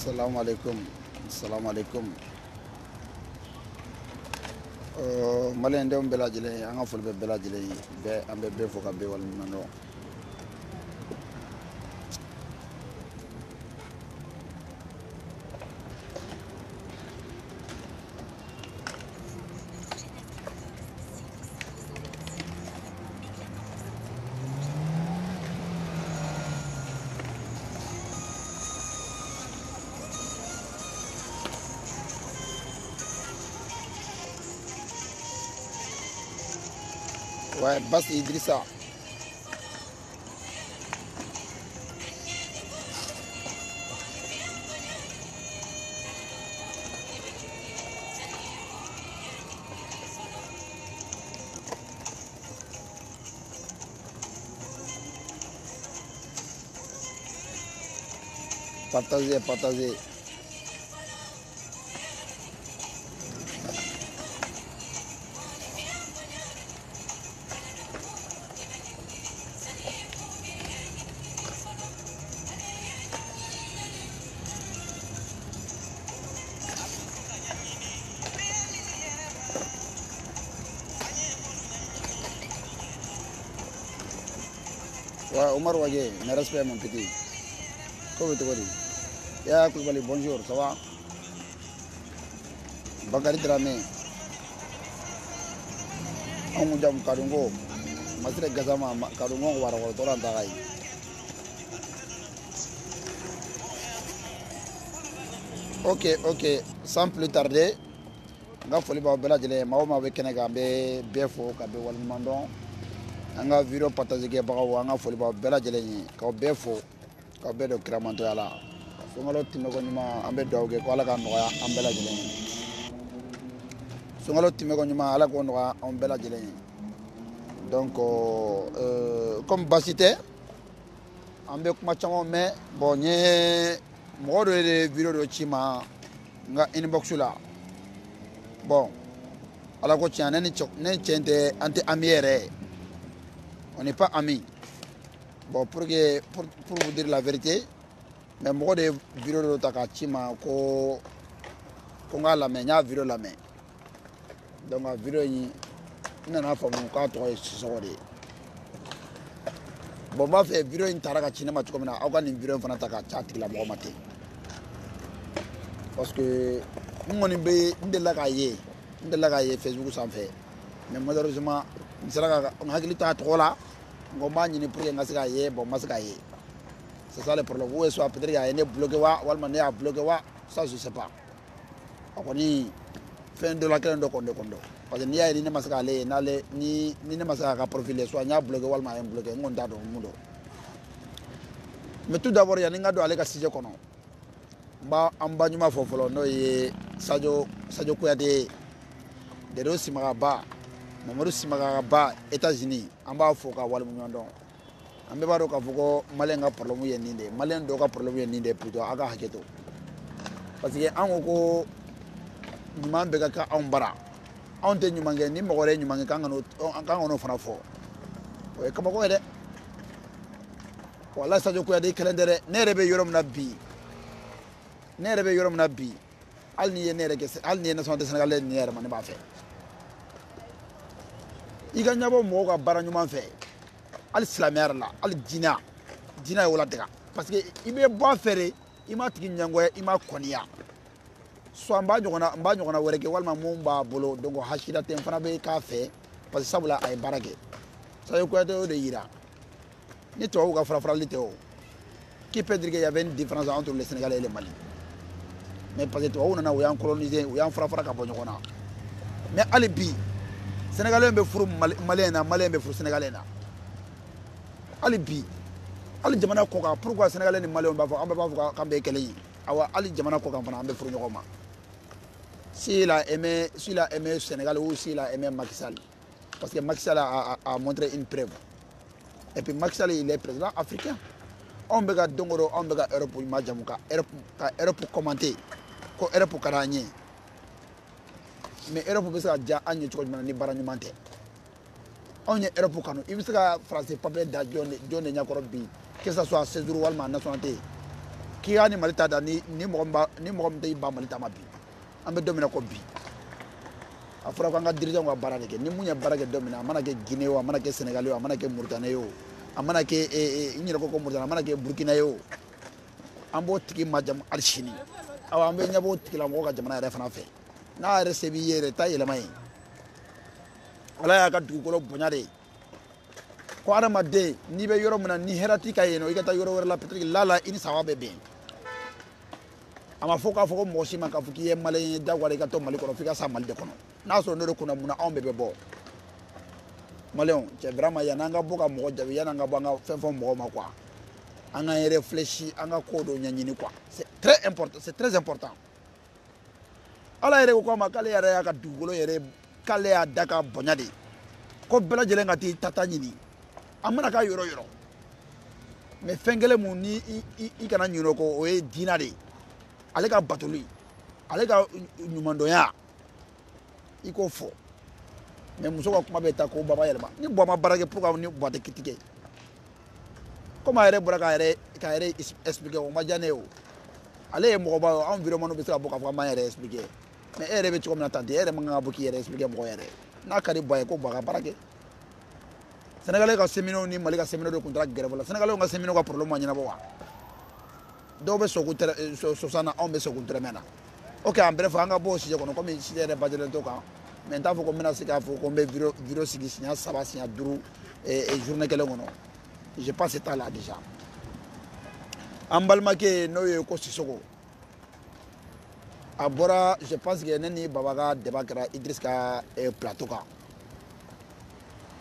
Assalamu alaikum. Malendeu belajile, anga fulbe belajile, be ambe be foka be walmano. Ouais, Bass Idrissa. Partagez. Omar Wagé, mes respects mon petit. Comment tu vas? Ya Koubali, bonjour, ça va? Bakari Dramé. Amujam Karungo. Masire Gazama Karungo Warawal Toran Tagai. Ok. Sans plus tarder, nga foli ba bela jele maoma wekenega be befo ka be walmandon. Anga vidéo partagée qui est barreau, anga folie par belle jeune, quand bien faux, quand bien de cramanto à la, faut que l'autre timide comme moi, ambé dogue, quoi la gamme noire, ambé la jeune, faut que l'autre timide comme moi, à la gamme noire, ambé la jeune. Donc comme basité, ambé comme machin mais bonnier, moi de vidéo de chima, nga inbox là, bon, à la gauche y'en a ni choc, ni chente anti amiéré. On n'est pas amis. Bon, pour vous dire la vérité, mais moi des vidéos de Takachima, qu'on a la main, y a vidéo la main. Donc la vidéo, il n'en a pas mon cas trois soirées. Bon, moi fait vidéo une Tarakachina, mais tu comme on a une vidéo en Takachak la bonne matin. Parce que nous on est bien, on est là Facebook s'en fait, mais malheureusement. On a dit que trop là, on a dit que nous avons dit c'est ça le problème. Où est-ce qu'il y a des bloqués ou des bloqués, ça je ne sais pas. On a dit fin de la clé de Kondo. Parce que nous avons dit que nous avons dit que nous avons profilé, soit nous avons bloqué ou nous avons bloqué. Mais tout d'abord, il y a des gens qui ont été assistés. En bas, nous avons fait Sadio Kouyaté, des Rossi Maraba. Mamadou Simaga ba États-Unis an b'a fo ka wali mun dɔn an bɛɛ b'a dɔn k'a fɔ ko maliyɛn ka problème ye nin de ye maliyɛn dɔw ka problème ye nin de ye plutôt a ka hakɛ to parce que an ko ko ɲuman bɛ ka kɛ anw bara anw tɛ ɲuman kɛ ni mɔgɔ wɛrɛ ye ɲuman kɛ k'an ka n'o fana fɔ o ye kabako ye dɛ walayi Sadio Kouyaté i kelen tɛ dɛ ne yɛrɛ bɛ yɔrɔ min na bi hali ni ye nationalité sénégalaise ni yɛrɛ ma ne b'a fɛ. Il gagne pas mon gars barragnement fait. Al Slamer là, al Dina est au latéral. Parce que il veut boire ferré, il m'a tiré n'yangoya, il m'a konya. Soit on va voir que Walma Mumba bolo donc Hashida tempana be café parce que ça voulait aller barrage. Ça y est quoi de ira. Ni toi ou gafrafra littéo. Qui peut dire qu'il y avait une différence entre les Sénégalais et les Mali? Mais parce que toi on a ouyan colonisé, ouyan frafra kabonyona. Mais alibi. Sénégalais be furu malien be furu sénégalais na ali bi ali jamana ko ka pourquoi sénégalais ni malien ba fa amba ba fa ka be kelen awa ali jamana ko ka fana ambe furu nyoma s'il a aimé Sénégal ou s'il a aimé Macky Sall parce que Macky Sall a montré une preuve et puis Macky Sall il est président africain on be ga dongoro on be ga Europe ma jamuka Europe commenter ko Europe karanye. Mais l'Europe peut se faire un peu de temps. On est l'Europe. Il faut que les Français ne soient pas en train de se faire. Que ce soit César ou Alman, nationalité. Kirani malita dani ni moromba iba malita mabi. Ambe domina kobi. Afura kanga dirijan wa barage. Ni munya barage domina. Amana ke Guinea, amana ke Senegal, amana ke Mauritanie, amana ke inyira koko Mauritanie, amana ke Burkina yo. Ambo tiki majam alshini. Awa ambe nyabo tiki la mwoka jamana refana fe. Na resebi yere ta yele mai. Ala ya ka dugukolo bonyare. Ko adamaden n'i bɛ yɔrɔ min na ni hɛrɛ t'i kan yen nɔ i ka taa yɔrɔ wɛrɛ la peut-être la i ni saba bɛ bɛn a ma fɔ k'a fɔ ko mɔgɔ si ma k'a fɔ k'i ye maliyɛn ye diyagoya i ka to mali kɔnɔ f'i ka sa mali de kɔnɔ n'a sɔrɔ n'o de kunna munna anw bɛɛ bɛ bɔ maliyɛnw cɛ vraiment yann'an ka bɔ ka mɔgɔ jaabi yann'an ka bɔ an ka fɛn fɔ mɔgɔw ma quoi an k'an réfléchir an ka ko dɔ ɲɛɲini quoi c'est très important ala yɛrɛ ko k'a ma k'ale yɛrɛ y'a ka dugukolo yɛrɛ k'ale y'a da ka bonya de ko bɛɛ lajɛlen ka t'i tata ɲini amana ka yoro yoro me fengele mu ni i kana nyoro ko e dinade ale ka batoli ale ka nyumando ya iko fo me muso ka kuma beta ko baba yelma ni bo ma barage pourquoi ni bo te critiquer comment ere buraka ere ka ere expliquer o ma janeo ale mo ba environnement be sa boka fa ma ere expliquer me ere be choma tante ere manga boki ere expliquer mo ere na kare boy ko ba ka barage Sénégalais qui ont séminé ni Malais qui ont séminé de contrat de guerre voilà Sénégalais qui ont séminé quoi problème manière boire donc on veut se contrer maintenant ok en bref on a beau si je connais comme si j'ai réparti le tout quand maintenant faut qu'on mette ces cas faut qu'on mette virus signifiant ça va signer dur et journée qu'elle on a j'ai pas cet temps là déjà en balma que nous y costi soko abora je pense que nani babaga debakra Idriss ka plateau quand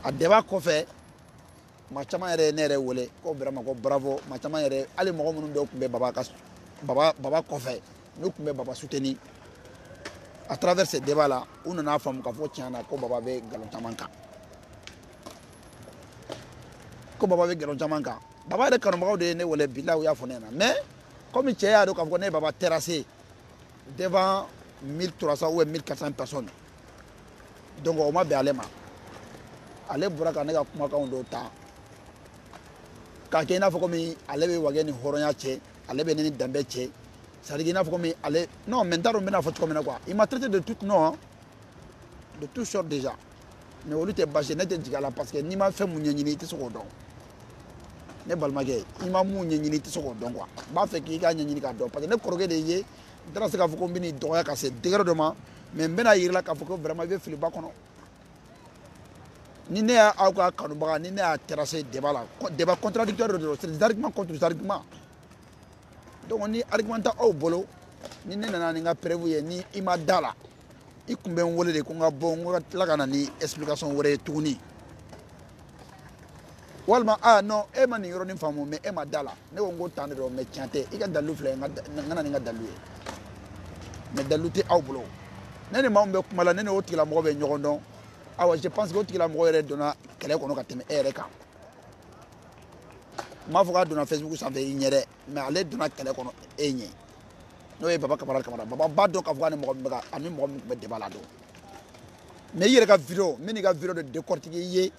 a débat kofé ma chama ere nere wole ko vraiment ko bravo ma chama ere ali mo munu do kumbe baba kas baba kofé no kumbe baba soutenir à travers ce débat là on na fam ka fo tiana ko baba be galontamanka baba de kanomba de ne wole bilaw ya fonena mais comme tché ya do ka ko ne baba terrassé devant 1300 ou 1400 personnes donc on m'a béalema ale bura ka ne ka kumakanw dɔ ta k'a kɛ i n'a fɔ komi ale bɛ wage ni hɔrɔnya cɛ ale bɛ ne ni danbe cɛ c'est à dire i n'a fɔ komi ale non mais n t'a dɔn n bɛna fɔ cogo min na quoi il m'a traité de tout non de tout sort déjà mais olu tɛ baasi ne tɛ jigin a la parce que n'i ma fɛn mun ɲɛɲini i tɛ se k'o dɔn ne balimakɛ i ma mun ɲɛɲini i tɛ se k'o dɔn quoi n b'a fɛ k'i ka ɲɛɲini k'a dɔn parce que ne kɔrɔkɛ de ye n taara se k'a fɔ ko n bɛ n'i dɔgɔya ka se degré dɔ ma mais n bɛna yir'i la k'a fɔ ko vraiment i bɛ fili ba kɔnɔ. Ni ne a aucun canouba, ni ne a terrassé débat là, débat contradictoire de l'autre, c'est des arguments contre des arguments. Donc on est argumentant au bolo, ni ne n'a prévu ni imadala, il combien on voulait des congas bon, la canani explication aurait tourné. Walma ah non, Emma n'y rône femme mais Emma dala, ne on go tendre mais chanter, il y a d'alloufler, n'a d'alloué, mais d'allouter au bolo. N'est pas un peu malade, n'est autre que la mauvaise nyondon. Ah ouais, je pense que tu l'as montré dans quel est qu'on a tenu RK. Ma voix dans Facebook ça fait ignorer, mais allez dans quel est qu'on a ignoré. Nous et papa camarade camarade, papa bado qu'avoir ne m'ont pas, ami m'ont pas de balado. Mais hier il y a vidéo de décortiquer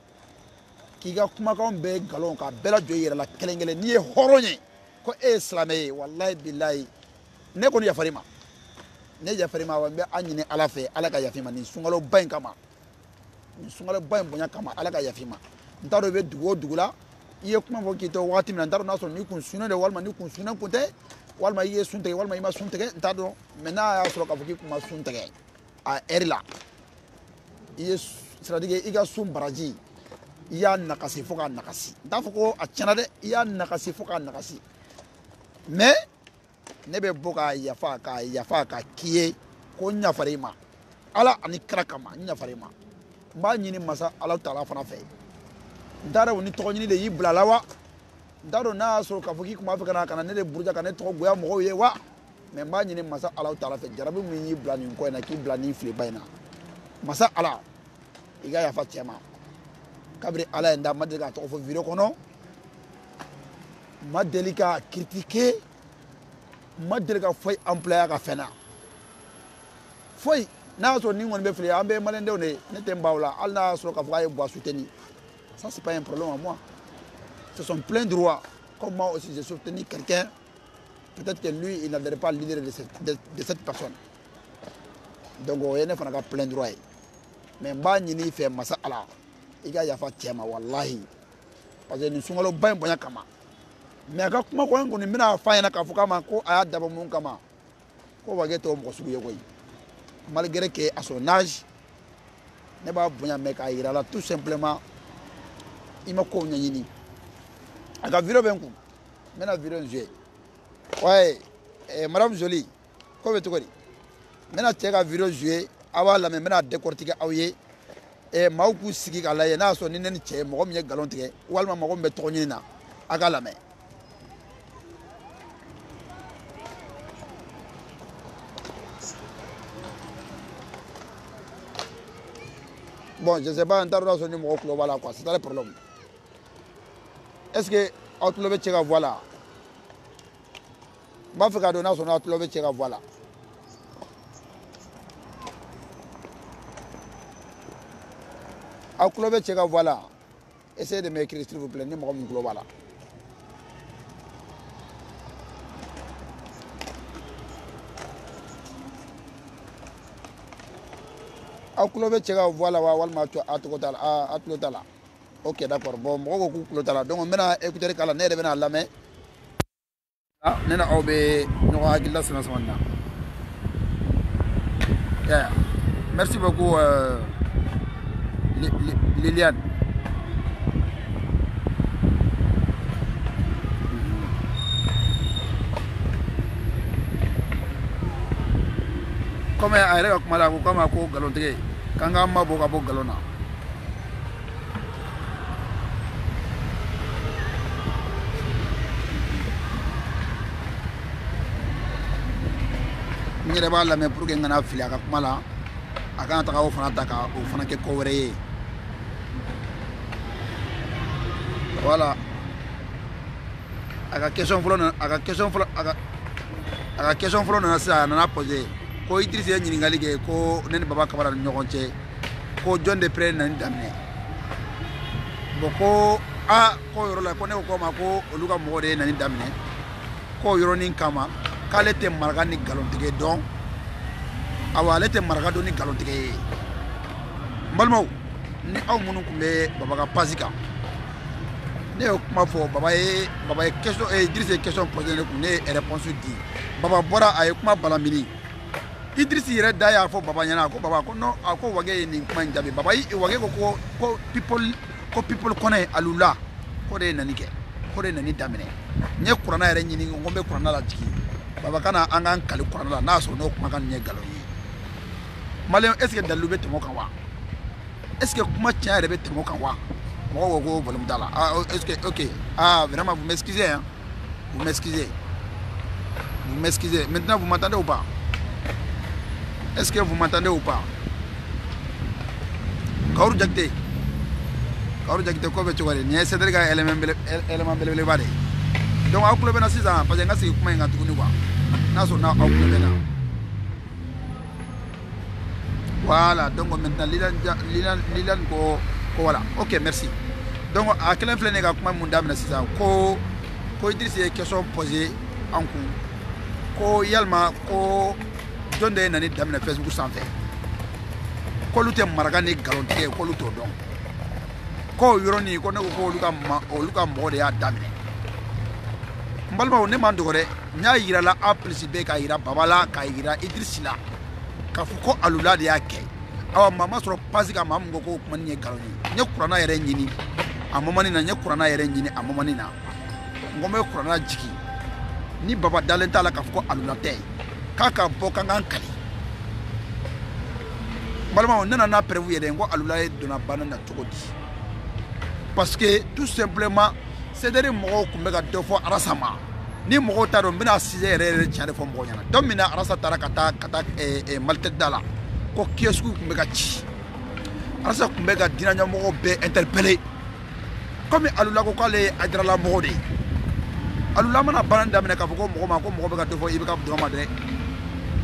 qui a comment qu'on bête galon qu'a belle joie hier la kelengele ni horony, quoi islamé, wallahi billahi, ne qu'on y a fait mal, ne y a fait mal, mais année à la fin, à la gaffe ni sungalo ben kama. Sungalo ba mbonya kama ala ka yafima ntaro be dugo dugula iye kuma fo kito wati mina ntaro naso ni kunsuna de walma ni kunsuna kote walma iye sunte walma ima sunte ntaro mena ya solo ka fo kuma sunte a erla iye strategie iga sun baraji iya nakasi fo ka nakasi ntafo ko a chanade iya nakasi fo ka nakasi me nebe boka yafa ka kiye ko nya farima ala ani krakama nya farima ba ñini masa ala taala fana fe dara woni to ñini de yibla lawa daro na so ka fuki kuma fe kana ne de burja kana to goya mo ye wa me ba ñini masa ala taala fe jarabu mi yibla ni ko na ki blani fle bayna masa ala iga ya fatima kabri ala nda madrika to fo video kono madelika critiquer madelika foy employé ka fena foy na so ni ngon be fle ambe malende one ne tembaola alna so ka fay bo soutenir ça c'est pas un problème à moi c'est son plein droit comme moi aussi j'ai soutenu quelqu'un peut-être que lui, il n'avait pas l'idée de cette personne. Donc, il a plein de droits. Mais il fait massa Allah. Il a fait tiama wallahi. Parce que nous sommes là bien bien kama. Mais quand on est bien à faire na kafuka manko ayat d'abord kama. Ko baguette au moussouye koi. Malgré que à son âge, ne va bien mec à Irala tout simplement. Il m'a connu ni. Aga viro benku. Mais na viro nje. Ouais, Madame Jolie, comment tu connais? Maintenant, tu as vu le jeu, avant la même à décortiquer Aouye, et Maoukou Siki à l'Aïna, son inenché, Moromie Galanté, ou Alma Morom Betronina, à Galamé. Bon, je ne sais pas, on t'a donné son numéro, voilà quoi, c'est un problème. Est-ce que Outlobe Tchega voilà? Mafika donna son Outlobe Tchega voilà. A Clove Tchega, voilà. Essayez de m'écrire, s'il vous plaît, numéro de Clove, voilà. A Clove Tchega, voilà, voilà, à Tlotala. Ok, d'accord. Bon, moi, je suis à donc, maintenant, écoutez, les calendriers de la main. Nous avons la semaine. Merci beaucoup. Liliane. Comme elle a comme la comme à quoi galonter, quand on m'a beaucoup à beaucoup galona. N'y a pas la même pour qu'un gars file à comme là, à quand t'as au fond d'attaque au fond que couvrir. Voilà. Aga question flon, aga question flon, aga question flon na sa na posé. Ko Idrissa Nyiningali ke ko nene baba kabara nyokonche. Ko John de Pre na ndamne. Boko a ko yoro la ko ne ko ma ko oluka mogode na ndamne. Ko yoro nin kama kale te marga ni galontige don. Awale te marga do ni galontige. Mbalmo ni aw munu kumbe baba ka pasika. Baba question et Idriss question posée et réponse dit baba bora a kuma balamini Idriss ira daya fo baba yana ko baba ko no ko wage ni kuma njabe baba yi wage ko people connaît alula ko de nanike ko de nani damene nye kurana yere nyini ngombe kurana la jiki baba kana anga kali kurana la naso no kuma kan nye galo yi malien est-ce que dalube te mo kan wa est-ce que kuma tiare be te mo kan wa. Ok, ah vraiment vous m'excusez, hein? Vous m'excusez. Vous m'excusez. Maintenant vous m'entendez ou pas? Est-ce que vous m'entendez ou pas? Kaoru Jakite. Kaoru Jakite ko be chogare. Ni c'est dire que élément belebele bade. Donc au club na 6 ans parce que nga si kuma nga tukuni kwa. Na so na au club na. Voilà, donc maintenant Lilan ko voilà, ok, merci. Donc, à quel enfant n'est-ce pas mon dame, c'est ça. Quand il y a des questions posées en cours, quand il y a John de Nani dame le Facebook sans faire, quand l'autre margane garantie, quand l'autre don, quand Uroni, quand on Luka Moria dame. Malma on est mandoré, n'a ira la apprécier qu'ira Babala, qu'ira Idrissila, qu'afuko alula de Ake. Awa mama soro pasika mamu ngoko kumani yekaloni nyokurana yere nyini amomani na nyokurana yere nyini amomani na ngombe kurana jiki ni baba dalenta la kafuko alulate kaka boka ngankali malama onena na prevu yere ngo alulaye dona banana tokoti parce que tout simplement c'est des mots kumbeka deux fois arasama ni mots taro mbina asise yere chare fo mbo nyana domina arasa tarakata kata malte dala ko kiosku kumeka chi asa kumeka dinanya mo be interpellé comme alula ko kale adrala mo de alula mana bananda mena ka ko mo be ka defo ibeka do ma de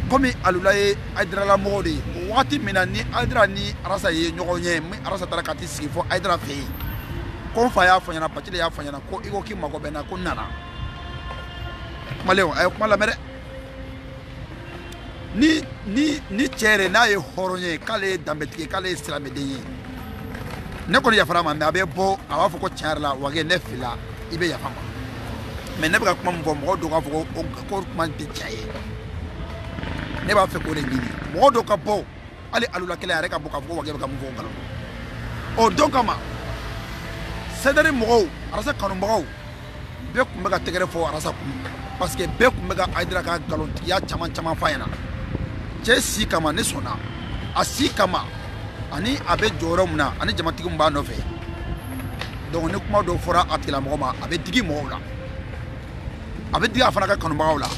comme alula e adrala mo de wati mena ni adrani arasa ye nyogonye mi arasa tarakati sifo adra fe ko fa ya fanya na patile ya fanya na ko iko ki mako be na ko nana maleo ayo kumala mere ni chere na ye horonye kale dambetike kale islamedeye ne ko ya farama me abebo awafo ko charla wage nefila ibe ya fama me ne baka kuma mbo do ka foko ko kuma ti chaye ne ba fe ko re ngini mo do ka bo ale alula kele are ka bo ka foko wage baka mbo ngalo o don kama sedere mo arasa kanu mo be ko mega tegere fo arasa ku parce que be ko mega aidra ka galonti ya chama fayana chesi kama ne sona asi kama ani abe joromna ani jamatiku mba no fe donc ne kuma do fora atila moma abe digi mola abe digi afana ka kanuma wala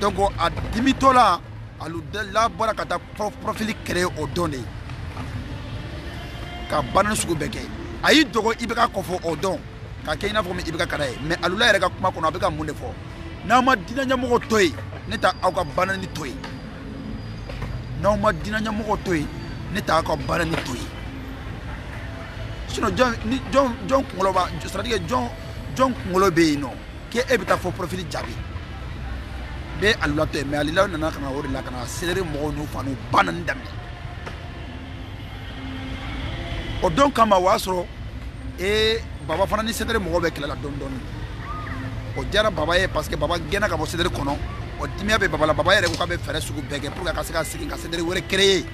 donc a dimitola alu dalla barakata profil créé au donné ka banan sugu beke ayi dogo ibeka kofo au don ka keina fo me ibeka karae mais alu la reka kuma kono abeka munde fo na ma dinanya moko toy neta awka banani toy na ma dinanya moko toy neta ko barani toyi sino John Ngoloba stratégie John Ngolobe no ke ebita fo profil jabi be alula te me alila nana kana wori la kana selere mo no fanu banan dam o don kama wasro e baba fana ni selere mo be kala don don o jara baba ye parce que baba gena ka bo selere kono o timia be baba la baba ye re ko ka be fere sugu bege pour ka se ka sigi ka selere wore créer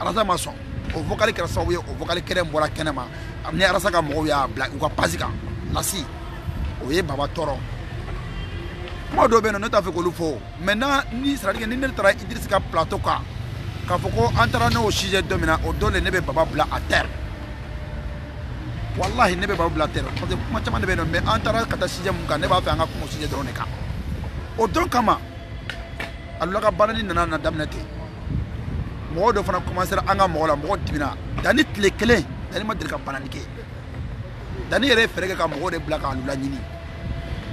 arasa maçon au vocal que ça oui au vocal que rembola kenema amné arasa ka mo ya black ou pasika lasi oye baba toro mo do beno nota fe ko lufo maintenant ni stratégie ni ne tra Idriss ka plateau ka foko entraîner au sujet dominant au donné nebe baba bla à terre wallahi nebe baba bla à terre parce que moi chama nebe mais entraîner kata sujet muka neba fa nga ko sujet drone ka au don kama allo ka banani nana damnate mo do fana commencer anga mola mo dibina dani tle kele dani ma dirka bananike dani re ferega ka mo de black alula nyini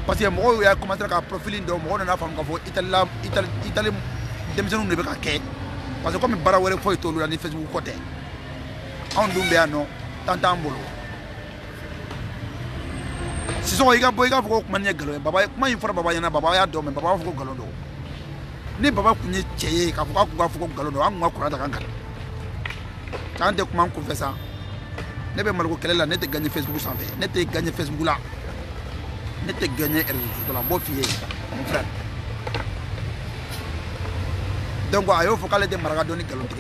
parce que mo ya commencer ka profiling do mo na fam ka fo italy demjanu ne be ka ke parce que comme bara wore fo itolu ni facebook côté on dumbe ano tantambolo si so yiga boyga fo ko manye galo baba kuma infor baba yana baba ya do me baba fo ko galo do ni baba kunye cheye ka fuka fuko galono anwa kurata kanka tande kuma on confesse ne be malko kelela ne te gagner facebook sans fait ne te gagner facebook là ne te gagner de la bonne fille mon frère donc ayo fokale de maradoni galontre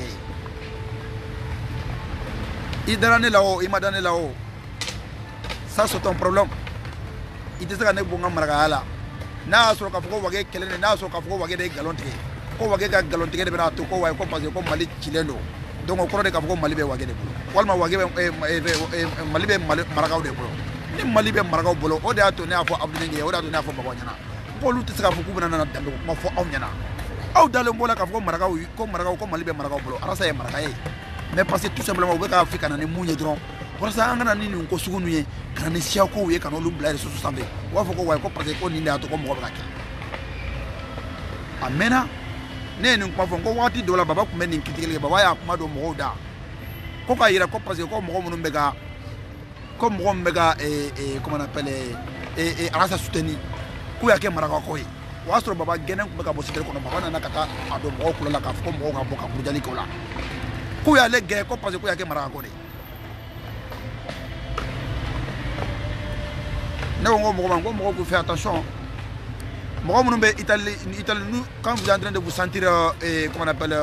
idarane lao imadane lao ça c'est ton problème il te sera ne bonga maragala na so ka fuko wage kelene na so ka fuko wage de galonte ko wage ga galonte de bena to ko way ko parce ko mali chileno donc ko de ka fuko mali be wage de walma wage mali be maragaw de bolo ni mali be maragaw bolo o de ato ne afo abdinge o de ato ne afo babanyana ko luti ska fuko bana na dambe ko fo awnyana aw dalo mbola ka fuko maragaw ko mali be maragaw bolo arasa ye maragaye mais parce que tout simplement o ka afrika na ne munye dron pour ça on a ni ko sugunu ye kana ni sia ko ye kana lu blare so sambe wa foko wa ko parce ko ni na to ko mo ba ka amena ne ni ko foko wati dola baba ku men ni kitikele baba ya kuma do mo da ko ka ira ko parce ko mo mbega ko mo mbega et comment on appelle et arasa soutenu ku ya ke maraka ko ye wa so baba genen ku ka bositele ko baba na kata ado mo ko la ka foko mo ka boka ku jali ko la ku ya le ge ko parce ko ya ke maraka ko de Vous faites attention. Quand vous êtes en train de vous sentir, comment on appelle,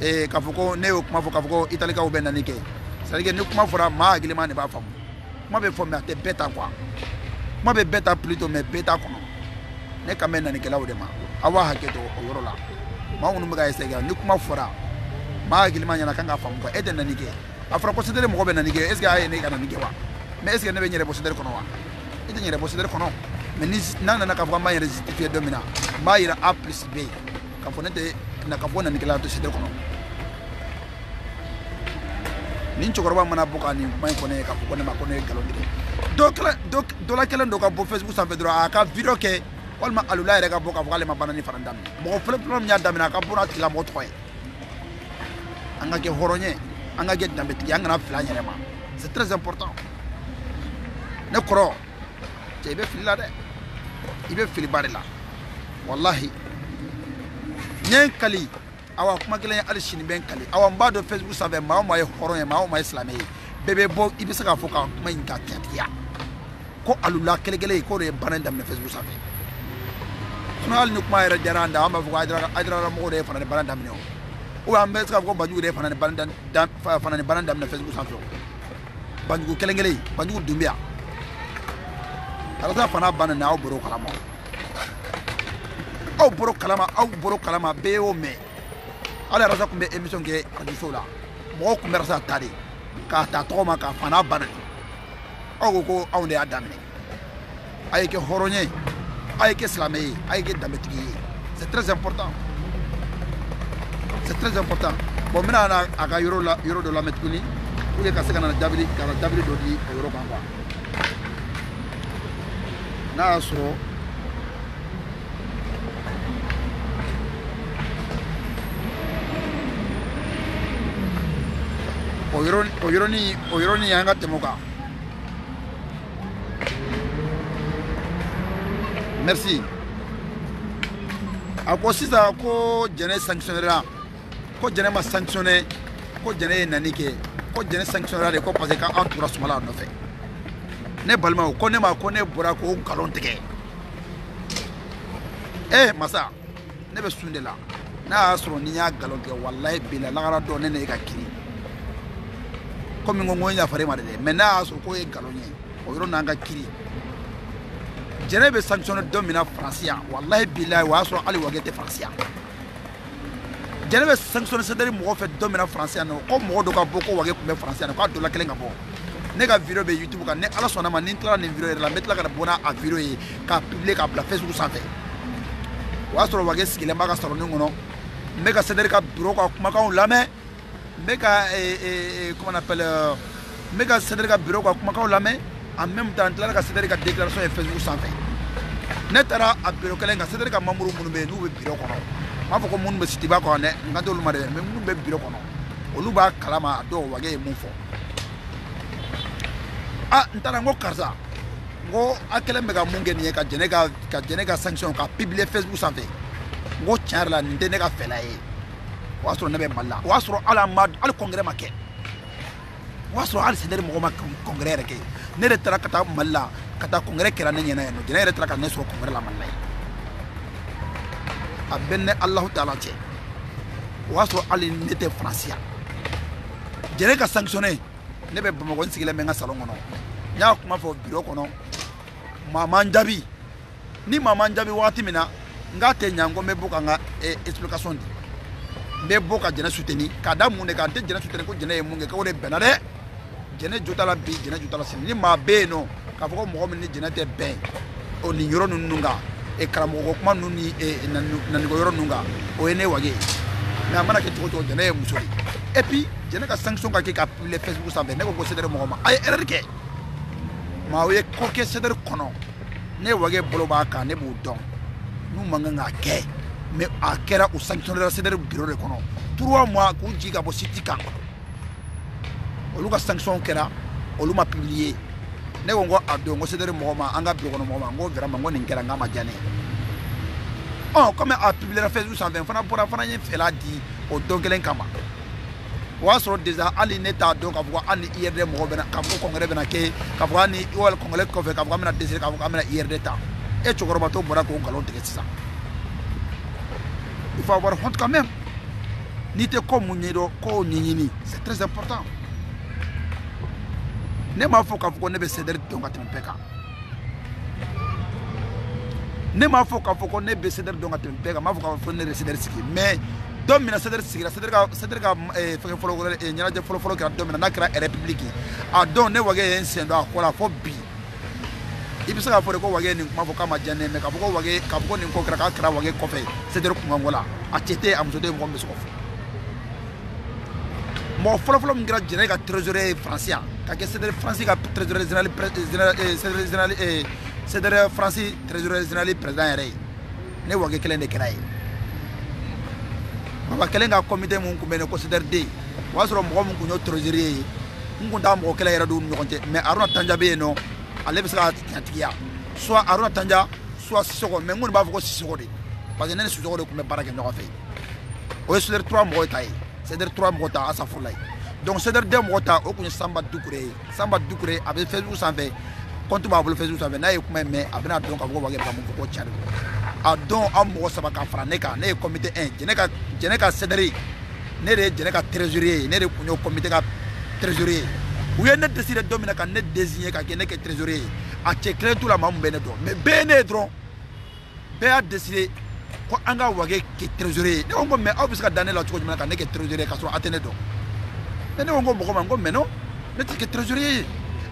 c'est-à-dire que nous, comment on fera ma agrément ne pas femme. Moi, je forme à tes bêtes à quoi. Moi, je bête à plutôt, mais bête à quoi. Ne quand même, n'est-ce que là où demain. Avoir hacké au rôle là. Moi, on nous m'a essayé. Nous, comment on fera ma agrément, il y en a qu'un femme quoi. Et d'un naniqué. Afin de considérer mon robin naniqué, est-ce qu'il y a un naniqué quoi. Mais est-ce que ne venez pas considérer qu'on a il reposé kono mais nana ka vraiment résister domina ba ira a plus b ka fonete na ka bona nikela to sidre kono nincho korba mana boka ni mai koné ka koné ma koné galondre donc la kelen do ka bo facebook ça fait droit ka vidéo ke walma alula ira ka boka vale ma banani farandam mo fle problème nya damina ka bona tila mo toy anga ke horonye anga ke dambeti anga na flanya rema c'est très important ne koro il veut filer là. wallahi nyen kali awa kuma gelen alishini ben kali awa mbado Facebook save maoma ye horon maoma islami bebe bo ibisa ka foka kuma inga katiya ko alula kelegele ko re bananda me Facebook save tunal ni kuma ira jaranda amba fuka adra mo re fana bananda me o ambe ska ko baju re fana bananda me Facebook save baju kelegele baju dumbia alata fana banana o boro kala mo aw boro kalama be o me ala raza ko be emission ke adiso la mo ko mersa tari ka ta toma ka fana banani aw ko awne adamne ay ke horonye ay ke islamé ay ke dametigi c'est très important bon mena na aga euro de la metkuni ou les kasaka na dabili ka dabili do di euro banwa na asro Oyironi yanga temoka. Merci. Ako sisa ko jene sanctionnera. Ko jene ma sanctionner. Ko jene nanike. Ko jene sanctionnera de ko parce que en tout rasmala on fait. Ne balma ko ne ma ko ne bora ko kalon teke. Eh masa. Ne be sunde la. Na asro ni nya galon ke wallahi bila la gara do ne ne ka kiri. Comme on a fait maintenant, on est galonné. On a kiri. Je n'ai pas sanctionné dominant français. Wallahi billahi wa asra ali wagete français. Je n'ai pas sanctionné ce dernier mot fait dominant français. Comme on doit beaucoup wagé comme français. On a de la clé en bon. Nega vidéo de YouTube, on a la son amant, n'entra la vidéo de la mettre la carbona à vidéo et qu'à publier à la Facebook santé. Wa asra wagé ce qu'il est magas sur nous. Mega cédric à bureau comme la main. Mega comment on appelle mega cédric bureau quoi comment on la met en même temps là la cédric déclaration et Facebook sans fin netara à bureau que la cédric mamourou mounbe nous bureau quoi ma faut que mounbe city ba quoi né ngado le madame mais mounbe bureau quoi oluba kalama do wage mon fo ah ntara ngo karza ngo akele mega munge ni ka jenega sanction ka publier Facebook sans fin ngo charla ndene ka felaye wasro nabe malla wasro ala mad al congrès maké wasro al sedere mo mak congrès rek ne re trakata malla kata congrès kera ne nyena no jere trakata ne so congrès la malla abenne allah taala che wasro al nete francia jere ka sanctionner ne be bamo gon sigile me nga salon no ya kuma fo bureau kono mama ndabi ni mama ndabi wati mina ngate nyango me buka nga explication di mais beaucoup de gens soutenus, quand on est quand des gens soutenus, quand des gens qui ont des bénévoles, des gens jouent à la bille, des gens jouent à la cinéma, ma bille non, quand vous comprenez des gens qui baignent, on ignore nos nungas, et quand on comprend nos ni nanigoyoro nungas, on est néwagé, mais à mana que tu vois des gens musulmans, et puis des gens qui sanctionnent quand quelqu'un publie Facebook sans bénévoles, on considère moi comme aïe erreur, ma ouye coquet c'est de conon, néwagé boloba kané boudon, nous mangeons à quai. Mais à quelle heure sanctionner la cédère bureau de Kono 3 mois qu'on dit qu'à Bossitika. On l'a sanctionné, on l'a publié. Ne on voit à deux, on cédère Mohamed, on a bureau de Mohamed, on verra Mangon et Keranga Madjane. Oh, comme à publier la Facebook 120 francs pour la France, elle a dit au Dogelen Kama. On se retrouve déjà à l'inétat, donc à voir un IRD Mohamed, à voir Congrès Benaké, à voir un IOL Congrès Kofé, à voir un désir, à voir un IRD. Et tu vois, on va te ça. Il faut avoir honte quand même. C'est très important. Ne ma faut qu'on ne céder donc à ton péca. Ne ma faut qu'on ne céder donc à ton péca. Ma faut qu'on ne céder ce qui. Mais domine céder ce qui. C'est-à-dire que follow qui a dominé la République. À donner un scénario pour la phobie. Il faut savoir que vous avez une avocat madjane, mais quand vous avez une coca, vous avez coffee. C'est de l'Angola. Acheter à Moussou de Mombesco. Mon frère général trésorier français. Quand c'est de français trésorier général, c'est de français trésorier général président. Ne vous avez qu'un des canailles. Vous avez qu'un comité, mon comité considère D. Vous avez un trésorier. Vous avez un canaille à deux, mais Aron Tanjabé non. Allez, parce que soit Aruna Tanja, soit Sissoko, mais on ne va pas voir Sissoko. Parce que nous sommes tous les baraques nous fait. On sur les trois mois taille. C'est des trois mois à sa foulée. Donc c'est des deux mois taille. On connaît Samba Doucouré. Samba Doucouré avec Facebook sans fait. Quand tu vas voir Facebook sans fait, n'aie aucun mais après on donc avoir quelque chose pour faire. À donc on voit ça va faire. N'est comité un. Je n'ai qu'à céder. Je n'ai qu'à trésorier. Je n'ai qu'au comité qu'à trésorier. Où est notre décider de dominer quand notre désigné quand n'est que trésorier. À checker tout la maman Benedron. Mais Benedron, Ben a décidé. Quand on a ouagé qui trésorier, on va mettre obscur dans les lacs où je me la connais trésorier car soit atteint dedans. Mais nous on va beaucoup manquer mais non, mais c'est que trésorier.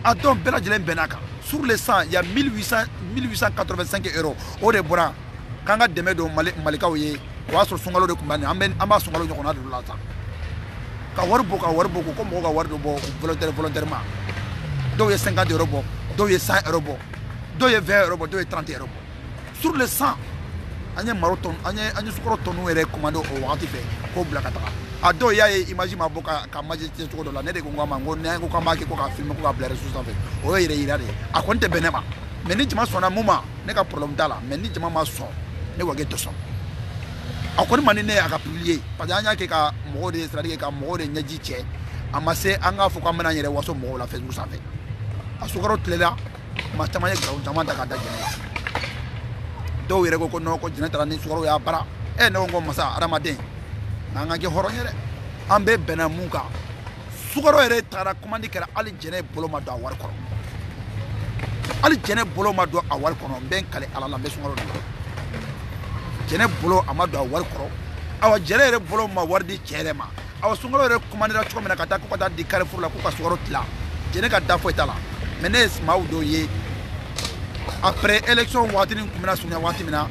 Attends, Bella Jelen Benaka. Sur les 100, il y a 1885 euros. Au début, quand on a demandé de Malika ouye, on a sur son galop de combien? Ambas son galop de combien de l'argent? Car warboka, comme on va warboka volontairement. Donc il y a 50 euros, donc il y a 100 euros, donc il y a 20 euros, donc il y a 30 euros. Sur les 100. Anya marathon, anya sukrotonu est recommandé au wantifé, au blacata. Ado ya imagine ma boka kamajete sur le lanet de Gongamango, n'ego kamaki koka film koka blaire sous en fait. Oye iré. A quoi te benema? Menitma son amuma, nega problème d'ala, menitma ma son, ne wageto son. A quoi mané à capulier, padania keka mode, stradika mode, n'yadiche, amassé anga fokamana yere waso mo la Facebook savait. A sukrot leda, ma tamaya gamanta kadagena. Donc il reconnaît qu'on dirait que les sourds et apparat. Et non comme ça, Ramadan. On a qui horreur. Ambe benamuka. Sourds et tara commandé que Ali Jene Boloma doit avoir quoi. Ali Jene Boloma doit avoir quoi. Ben qu'elle est à la maison sourds. Jene Bolo Amad doit avoir quoi. Awa Jene Boloma wardi Jerema. Awa sourds et commandé la choume na kata kuka di Carrefour la kuka sourds là. Jene kata foueta là. Menes maudoye. Après l'élection, on a eu un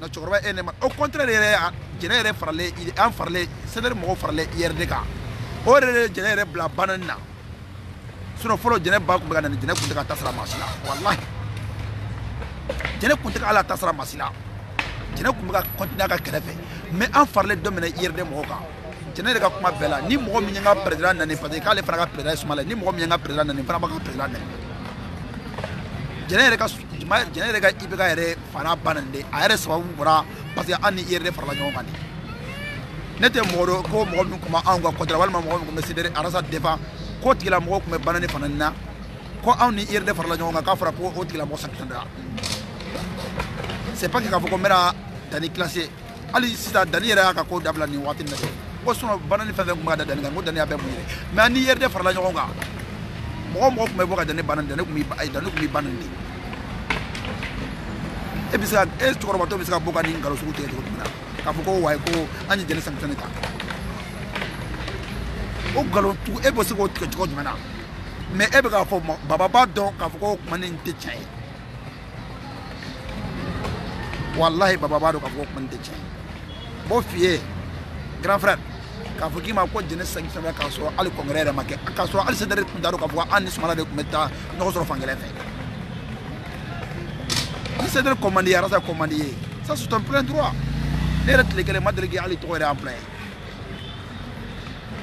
au contraire, il est en farlé, c'est le mot farlé hier des gars. Or, il génère la banane. Sur le follow, je n'ai pas de banane, je n'ai pas de tasse la machine. Voilà. Je n'ai pas de tasse la machine. Je n'ai pas de continuer à crever. Mais en farlé, dominé hier des mots. Je n'ai pas de bella, ni moi, ni ma président, ni pas de calé, fraga président, ni moi, ni ma président, ni fraga président. Je n'ai pas de généré qui peut être fana banandé, à recevoir parce qu'il y a un irré par la norme. N'était moro, comme on va contre le monde, comme considéré à la salle de vin, quand il a mort comme banané fanana, quand on irré par la norme, quand on a la mort sanctionnera. C'est pas qu'il y a beaucoup de classé. Allez, c'est à Daniela, à cause d'Ablan, ou à Tina. Pour son banane, faire un madame, ou d'un abri. Mais un irré par la norme. Moi, me voir à donner banane, nous banane. Et puis ça, est-ce que tu as vu ça? Boga n'ingalou sur tes doigts. Kafuko waiko, ani jeune sanctionné ta. Au galop tu es bossé au truc du mana. Mais eh ben kafou, baba pardon, kafuko mané n'techai. Wallahi baba pardon, kafuko mané n'techai. Bon fille, grand frère, kafuki ma quoi jeune sanctionné kaso, allez congrès de maquet, kaso allez se dérouler pour daro kafuko ani smala de kumeta, nous on se refangele fait. C'est de commander, à commander. Ça, c'est un plein droit. Les règles légales, madre, les gars, les trois en plein.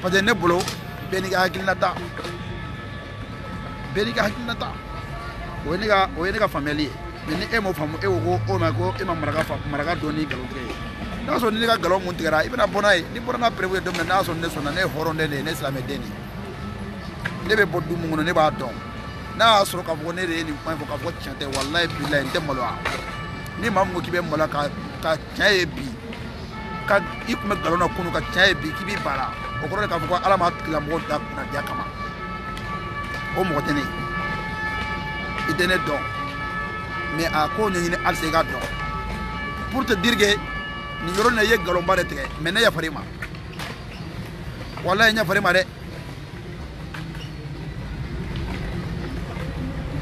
Pas de nebolo, Beniga Ginata. Beniga Ginata. Oeniga, Oeniga famille. Beni Emo Famo, Euro, Onago, Emma Maradoni, Galogré. Dans son Niga Galon Montera, even à Bonaï, les Bona prévoient de menaces sur les sonnanes, Horondé, les Neslamedeni. Neve Bodoumou, Nebaton. Na soro ka bone re ni point ko ka bo chante wallahi billahi ndemolwa ni mamu ki be mola ka chaebi ka ip me galona kunu ka chaebi ki bi bara o ko re ka ko ala ma kila mo da na dia kama o mo tene idene don mais a ko ni ni al se ga don pour te dire que ni yoro na ye galon bare te mais na ya farima wallahi nya farima de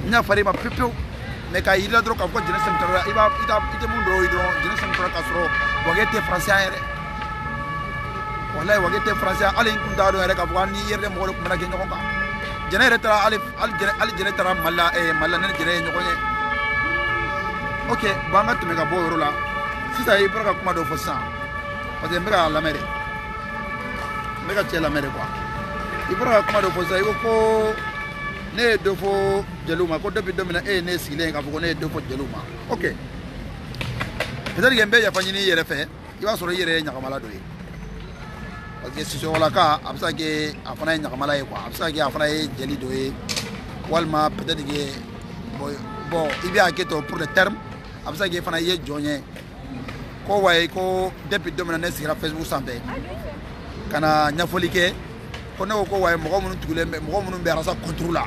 nya farima pepe mais ka ila dro ka ko jene central iba ita mundo idro jene central ka soro wagete français aire wa wallahi wagete français alin kundaro era ka bwani yere mo ko mena gengo ka jenere tara alif al jenere tara malla e malla ne jenere nyokonye OK banga tumeka boyoro la sisa e proka kuma do fosa parce mega la mere mega chela mere kwa e proka kuma do fosa iko ko ne do fo jeluma ko depuis domina e ne silen ka ko ne do fo jeluma OK peut-être gembe ya fanyini yere fe iwa soro yere nyakamala do parce que si je vois cas, après ça que après un normalé quoi, après ça que après jeli doé, walma peut-être que bon il vient avec toi pour le terme, après ça que après il est joigné, quoi ouais quoi depuis 2009 sur Facebook santé, quand on a folie que, quand on quoi ouais moi on nous berasa contrôle,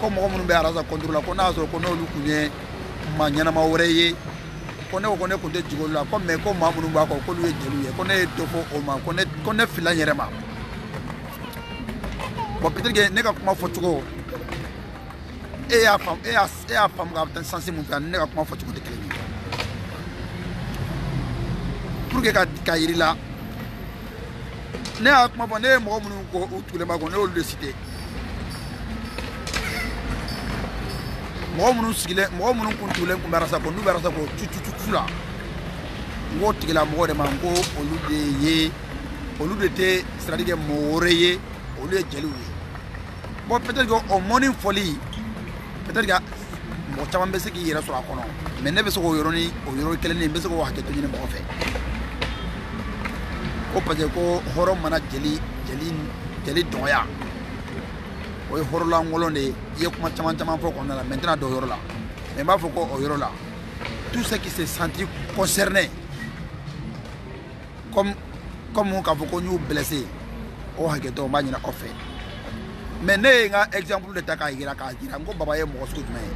comme moi on nous berasa contrôle, quand on a sur quand on nous connaît, maniana maoreille. Connais qu'on est toujours là comme mais comme moi nous va qu'on lui est connais tofo au ma connais filanierema bon peut-être que n'est pas comment photo et à femme grave sensible montant n'est pas comment photo de clinique pour que kairi là n'est pas comment bonne moi nous ou tous les bagons au le cité moi nous sigler moi nous contrôler qu'on barassa qu'on nous barassa qu'on là moi tu la mort de mango au lieu de te c'est-à-dire mourir au lieu de jaloux bon peut-être que au morning folie peut-être que moi tu vas me dire qu'il y a sur la colonne mais ne veux pas au yoroni quel ne veux pas au haketo ni ne m'en fait au parce que horom mana jeli doya oui horola ngolonde yekuma chama foko on a maintenant do horola mais ba foko o horola tout ce qui se sentit concerné comme on ka foko ñu blessé o hageto ma ñina ko fe mais né nga exemple de taka gira ka gira ngo baba ye mo sku mais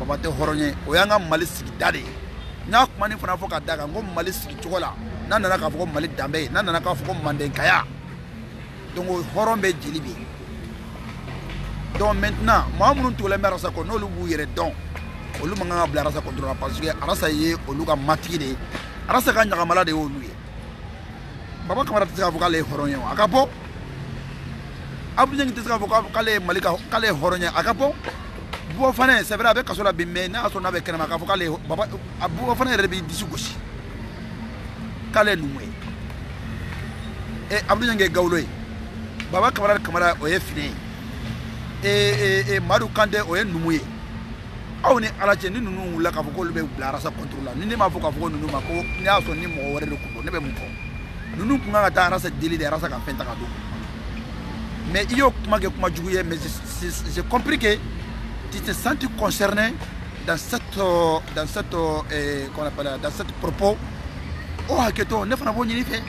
baba te horonye o ya nga malisiki dade na ko mani fana foka daga ngo malisiki chokola nanana ka foko mali dambe nanana ka foko mande kaya donc horombe jilibi. Donc maintenant, moi, je suis là, je suis là, je suis là, je suis là, je suis là, je suis là, je suis là, je suis là, je suis là, et Marou Kande oye Noumouye. Aou ni alache ni nounou la kavoko lube blarasa kontrola. Ni ne mafo kavoko nounou mako ni aso ni mouwere le kubo. Nebe mouko. Nounou kunga gata rasa deli de rasa ka fenta kado. Mais iyo kuma ke kuma djougouye. Mais j'ai compris que tu te sens concerné dans cette propos. Oh haketo ne fana bon yini fe.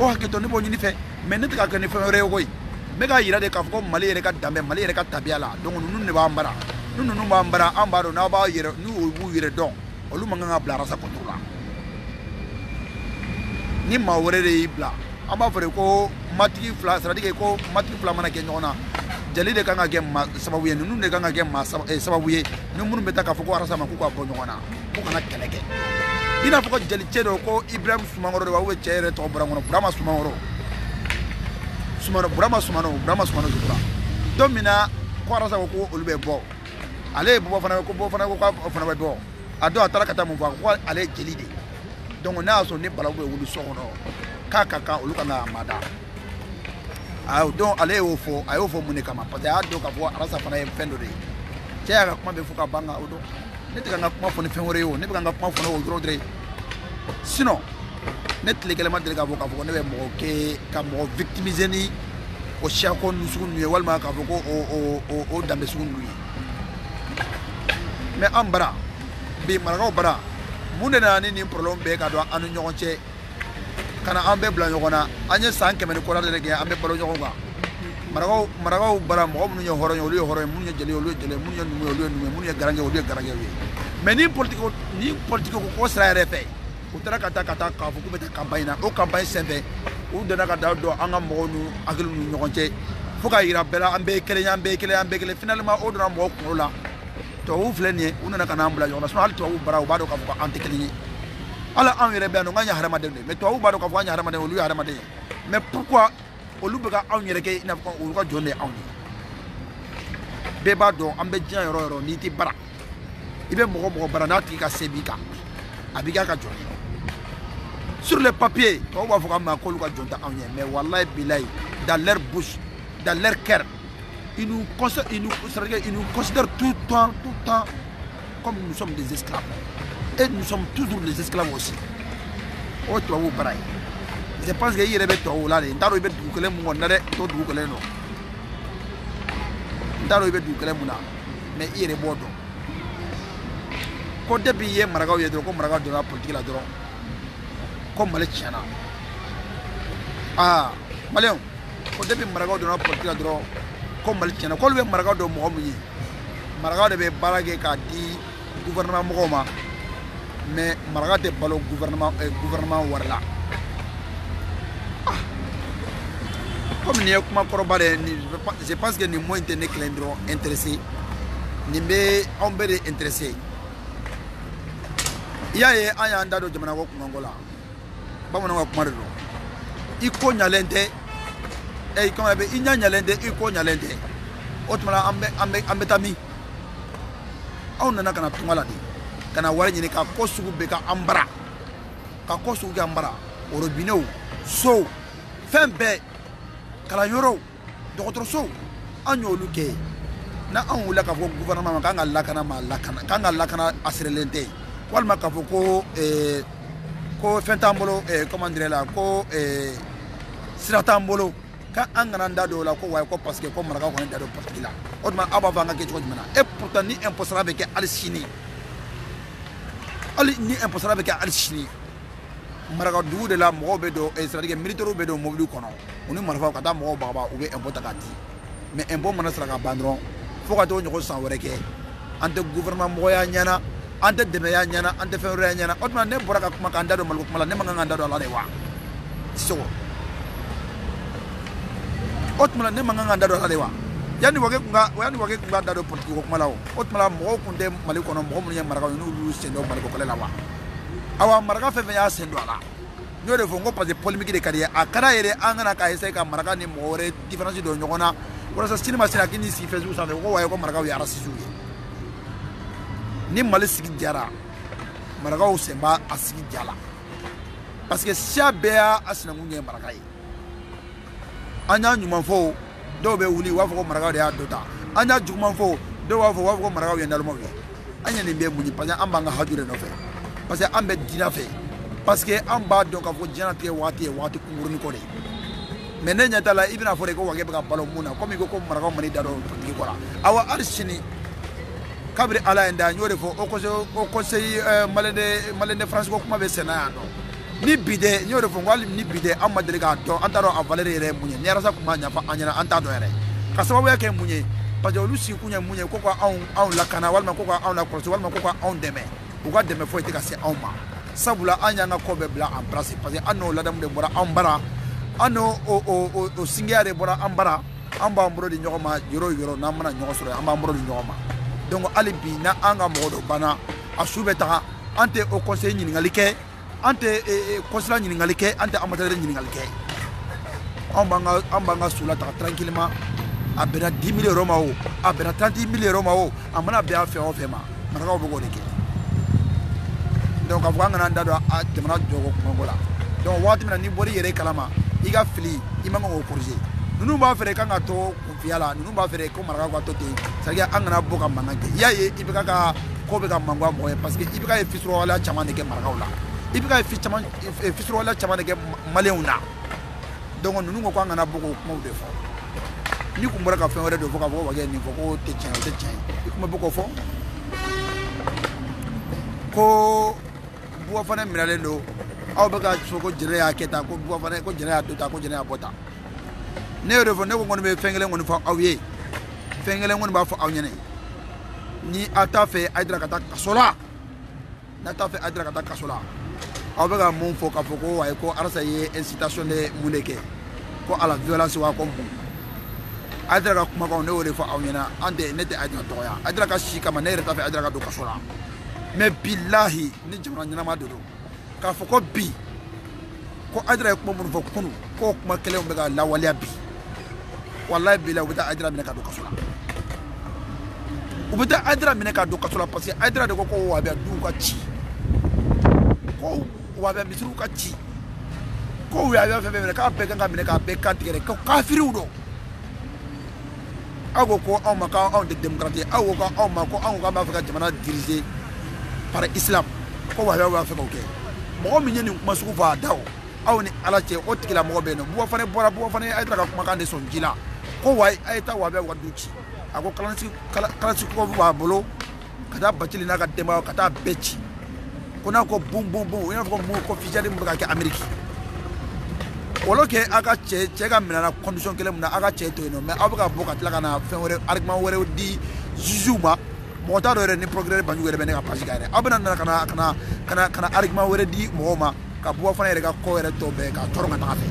Oh haketo ne bon yini fe. Mais ne te kake ne fe rewoye. Mais quand il y a des cas comme Malé reka tabiala, donc nous ne bambara, nous bambara, ambaro naba yere, nous ouire don, on nous manganga blarasa contola. Ni maure de bla, amba freko matri flas, c'est-à-dire que matri flamana kenyona, jali de kanga game sababuye, nous ne kanga game sababuye, nous nous metaka foko arasa makuko akonyona, kokana keleke. Ina foko jali chedo ko Ibrahim Sumangoro wa we chere to brangono, Brahma Sumangoro. Brahma Sumano Zubra. Domina, Quarasa Woko, Ulbe Bo. Allez, Bofana Bo. Ado Atarakata Mouva, allez, Jelidi. Donc on a son nez par où nous sommes. Kakaka, Lukana, Madame. Ah, donc allez au faux, à Ofo Munekama, parce que Ado Kavo, Arasa Fana et Fendori. Tiens, comme des Fouka Banga Odo. N'est-ce qu'un appoint pour les Fendorio, n'est-ce qu'un appoint pour le Rodré. Sinon, net légalement de l'avocat, vous n'avez pas victimisé ni au chien qu'on nous soumet ou mal au dame sous lui. Mais en bras, bien marron bras, mon ennemi n'est pas long bec à doigt à nous entier. Quand un bébé blanc, on a un sang qui me le colle à l'église, un bébé blanc. Maragao bras, mon nom, horreur, mon nom, mon nom, mais n'importe quoi, on sera refait. Utara kata kavuku beta campagne na o campagne sembe u dona ka do anga monu agelu nyokonche fuka ira bela ambe kele finalement o dona mo kola to u flenie unana kana ambla yo national to u bara u bado ka fuka antekeli Allah en rebelle non gagne haramadé mais toi ou baro kafanya haramadé ou lui haramadé mais pourquoi au lubega en rebelle n'a pas ou quoi journée en débat donc ambedien erreur ni ti bara il veut mourir baranati ka sebika abika ka journée sur le papier on va voir ma col quoi journée en mais wallahi billahi dans leur bouche dans leur cœur ils nous considèrent tout le temps comme nous sommes des esclaves. Et nous sommes toujours des esclaves aussi. Je pense qu'il y a des gens qui là. Mais il y a des gens qui sont là. Il y a des gens qui sont politique là. Comme les Tchana. Ah, Maléon, quand il y a des gens qui sont politique là. Comme les Tchana. Quand il y a des gens qui sont là, il y a des gens qui gouvernement. Mais Marga te parle gouvernement Warla. Comme ni comment corroborer, je pense que ni moi internet clandro intéressé, ni me ambere intéressé. Ia e aya andado jamana ko Angola. Ba mona ko marro. Iko nyalende e iko be inya nyalende iko nyalende. Otmala ambe tami. Auna na kana tungala di. Kana wale nyine ka kosugu be ka kosugu ga ambara orobino so fembe kala yoro dokotro so anyo luke na an wala ka go gouvernement ka ngalla kana malakana ka ngalla kana asrelente wal makafo ko ko fentambolo commandre la ko siratambolo ka angananda do la ko way ko parce que ko maraka ko ndado parti la odma abava nga ke chojmana et pourtant ni impossible avec alchini Ali ni impossible avec Al-Chini. Maragadou de la Mobedo et Sadiq militaire Bedo Moblu Kono. On est marfa Kata Mobaba ou Impotagati. Mais un bon manasraga bandron. Fogato n'y ressent au requet. Ante gouvernement Moyana, Ante Demayana, Ante Ferraniana, Otman ne Boraka Makanda de Malukmala, Nemanganda de la Dewa. So Otman Nemanganda de la Dewa. Yani wage kunga dado porti ko malao otmala mo ko ndem maliko no mo munya maraka no lu sendo maliko kala lawa awa maraka fe ya sendo ala no de fongo parce polémique de carrière akara ere angana ka ese ka maraka ni mo re différence do nyona wala sa cinema sira kini si fezu sa ko waye ko maraka ya rasisu ni malisiki jara maraka o semba asiki jala parce que shabea asina munya maraka yi anya nyuma fo do be wuli wa fo maraka de adota anya jukman fo do wa fo maraka yenda lomo anya ne be munyi parce que amba nga hajure no fe parce que ambe dina fe parce que amba do ka fo jana te wati kumuruni ko de menenya tala ibna fo re ko wage be ka balo muna komi ko maraka mani dado ni ko la awa arshini kabri ala enda nyore fo o conseil malende France ko kuma be sena no ni bide nyore fo ngali ni bide amadere ka to antaro avalere re munye nyara sa kuma nya fa anyana antado re ka sababu yake munye pajo lusi kunya munye ko kwa au la kana walma ko kwa au la cross walma ko kwa au deme uga deme fo itika se auma sabula anyana ko be bla en principe parce que anno la dam de bora ambara anno o singare bora ambara amba mbro di nyoma yoro na mana nyosoro amba mbro di nyoma donc alibi na anga modo bana asubeta ante o conseil nyini ngalike ante consulat nyingalike ante amateur nyingalike on banga sous la tranquillement à bena 10 000 euros mao à bena 30 000 euros mao amana be affaire on fait ma maraka obogo deke donc avanga nanda do a temana jogo kongola donc wati mina ni bori yere kalama iga fili imanga o projet nunu ba fere kanga to kufiala nunu ba fere ko maraka ko to te saga angana boka mangake yaye ibika ka ko be ka mangwa moye parce que ibika e fisro wala chama neke maraka ola il peut y avoir des fils rois qui sont malins. Donc, nous avons beaucoup de fonds. Nous avons fait un peu de fonds. Nous avons fait un peu de fonds. Nous avons fait un peu de fonds. Nous avons fait un peu de fonds. Nous avons fait un peu de fonds. Nous avons fait un peu de fonds. Nous avons fait un peu de fonds. Avec un mot pour Capoko, et pour Arsaïe, incitation de Mouleke, pour la violence ou à Combo. Adraka Magono de Fauna, and des nette Adratoya, Adraka Shikamanera, Adraka do Kassola. Mais Billahi, Nijamanamadou, Ka foko bi ko adra ko mun fokunu ko kuma kele mun ga Allah waliya bi wallahi bila wata adra min ka do kasula ubata adra min ka do kasula parce que adra de ko wa be du ka ci ko wa be misru ka ci ko wa be fe ka be ka min ka be ka tigere ko kafiru do ago ko on ma ka on de démocratie ago ko on ma ko on ga ba fa jamana diriger par islam ko wa wa fa ko mo mi nyeni masuku va dawo awni alache otikila mo beno bo fane bora bo fane ay taka kuma kande sonjila ko way ay ta wabe waduchi ako kalansi kalansi ko wa bolo kada bachili na ka dema kada bechi kuna ko bum bum bum ina ko mo ko fijali mo ka ameriki woloke aka che chega minana condition kele muna aka che to eno me abuka boka tilaka na fenwere argument wore di jujuma mota dore ni progrès banyu wore bene ka pasigare abana na kana argument wore di mooma ka bo fana yere ka ko yere to be ka toronga ta fe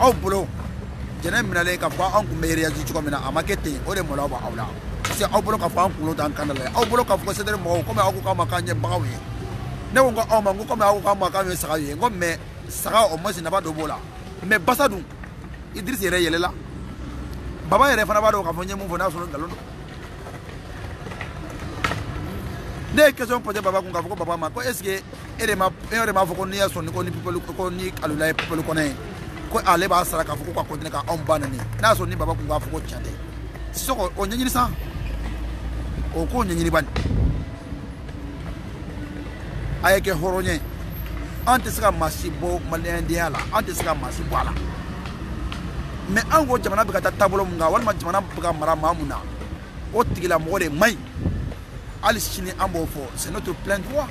aw bolo jene minale ka ba an ku mere ya jujuko mina amakete ore mola ba awla se aw bolo ka fa an ku lo dan kanale aw bolo ka fo se dere mo ko me aw ku ka makanye bawe ne wonga aw mangu ko me aw ku ka makanye saka ye ngomme saka o mo se na ba do bola me basadu Idriss yere yelela baba yere fana ba do ka fonye mu fona so ngalondo ne question posée baba ko ngafoko baba ma ko est-ce que ere ma foko ni ya sonni ko ni people ko ni alulay people ko ne ko ale ba sara ka foko ko continue ka on banani na sonni baba ko ngafoko chande soko o nyenyini sa o ko nyenyini ban ayeke horonye ante saka masibo malendia la ante saka masibo ala mais en gros jamana bika ta tabolo munga wal ma jamana bika mara mamuna o tigila mo de mai ali chini ambo fo c'est notre plein droit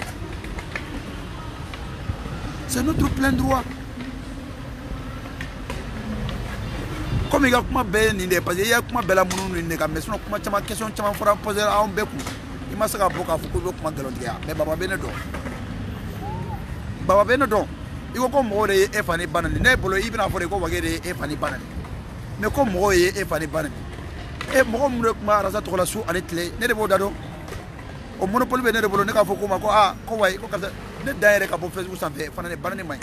comme il y a kuma be ni de parce il y a kuma bela munu ni ka mais sinon kuma chama question chama fora poser a on beku il m'a saka boka fo ko kuma gelo dia mais baba bene do il ko mo de e fani banani ne bolo ibna fo de ko wagere e fani banani mais comme moi et Fanny Barney. Et moi, je suis à la relation à l'été, n'est-ce pas? Au monopole, je ne sais pas si vous avez un conseil. Je ne sais pas si vous avez un conseil.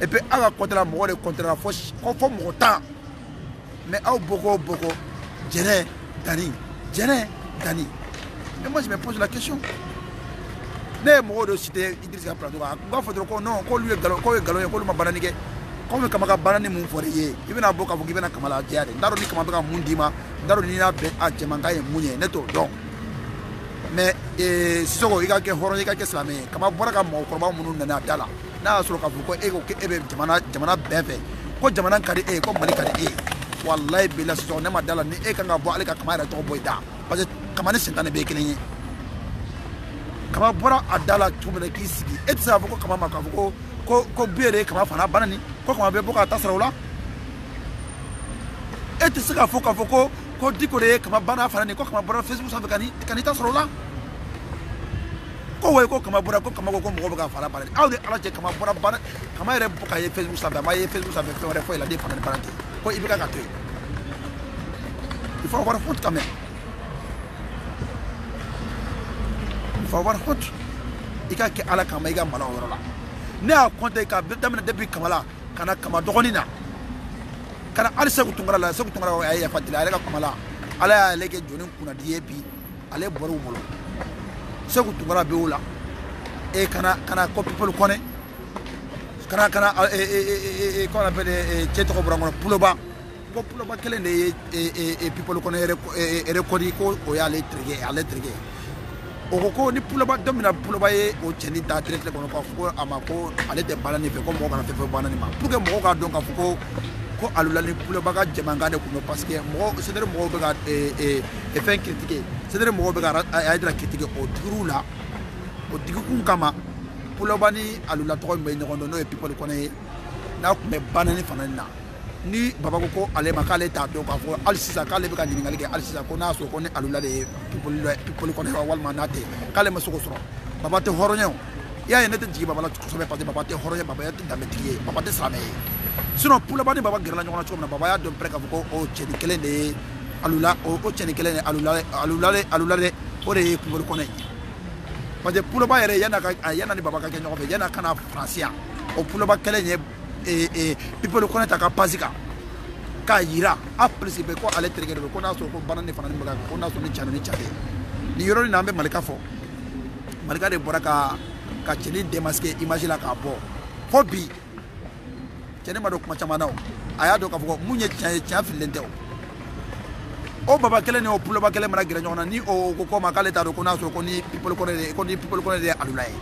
Et puis, à la contre la mort, contre la fausse, conforme au temps. Mais à beaucoup, Dani. Et moi, je me pose la question. Les mots de cité, ils disent à Plateau, il faut que non, qu'on lui ait galop, qu'on comme kamaka banani mun foreye ibina boka boka ibina kamala diade ndaro ni kamaka mundima ndaro ni na be a jemanga ye munye neto donc mais soko iga ke horo iga ke slame kama boraka mo korba munu na na dala na solo ka fuko ego ke ebe jamana befe ko jamana kari e ko mani kari e wallahi bila so na madala ni e kanga bo ale ka kamara to boyda parce que kamane sentane be kelenye kama bora adala tumele kisigi etsa fuko kama makafuko ko biere kama fana banani ko kama be boka tasrawla eti saka foko ko dikore kama bana fana ni ko kama bora Facebook sabe kani tasrawla ko way ko kama bora ko kama ko mo boka fana banani awde alaje kama bora bana kama re boka ye Facebook sabe ma ye Facebook sabe ko re foi la defana banani ko ibika ka te il faut avoir honte ika ke ala kama iga mala wala ne a compté qu'à Bétamine depuis Kamala, Kana Kamadronina, Kana Alsakutungara, la Sakutungara, Aya Fatila, Kamala, Ala Leke Junin Kuna Diepi, Ale Borumolo, Sakutungara Biola, et Kana Kopipol Kone, Kana, et qu'on appelle Tietro Brangon, Puloba, Populoba Kelen et Pipol Kone, et Rekodiko, Oya Letrigé, à Letrigé. Oko ni puloba domina puloba ye o cheni ta tretle kono ko fo amako ale te balani fe ko mo kana fe banani ma pour que mo ka don ka fo ko alula ni puloba ka jamanga de kuno parce que mo c'est dire mo be ka e fin critiquer c'est dire mo be ka ay dra critiquer o duru la o digu kun kama puloba ni alula to me ni kono no e people kono e na ko me banani fanani na ni baba ko ale ma kale ta do ka fo alsisa kale be ka nyingali ke alsisa ko na so ko ne alula de people ko ne wal manate kale ma so ko so baba te horonyo ya ne te ji baba la ko so be pati baba te horonyo baba ya te dametiye baba te same sinon pour le bani baba gerla nyona chomna baba ya do preka ko o cheni kele ne alula o cheni kele ne alula alula le ore people ko ne Parce pour le bas il y a des babas qui ont fait, il y a des Français. Au pour le bas quel est et people connaissent à Pazika. Kaira a principe quoi à l'étranger le connaissent au banane fanatique connaissent au Nigeria Ni yoroni n'amène malika fo. Malika de boraka kachini démasqué image la kabo. Hobby. Tiens ma document chamanao. Aya doka fo munye tiens filenteo. Oh baba kelen au pour le bas quel est malgré on a ni au koko makale ta reconnaissent au koni people connaissent alulaye.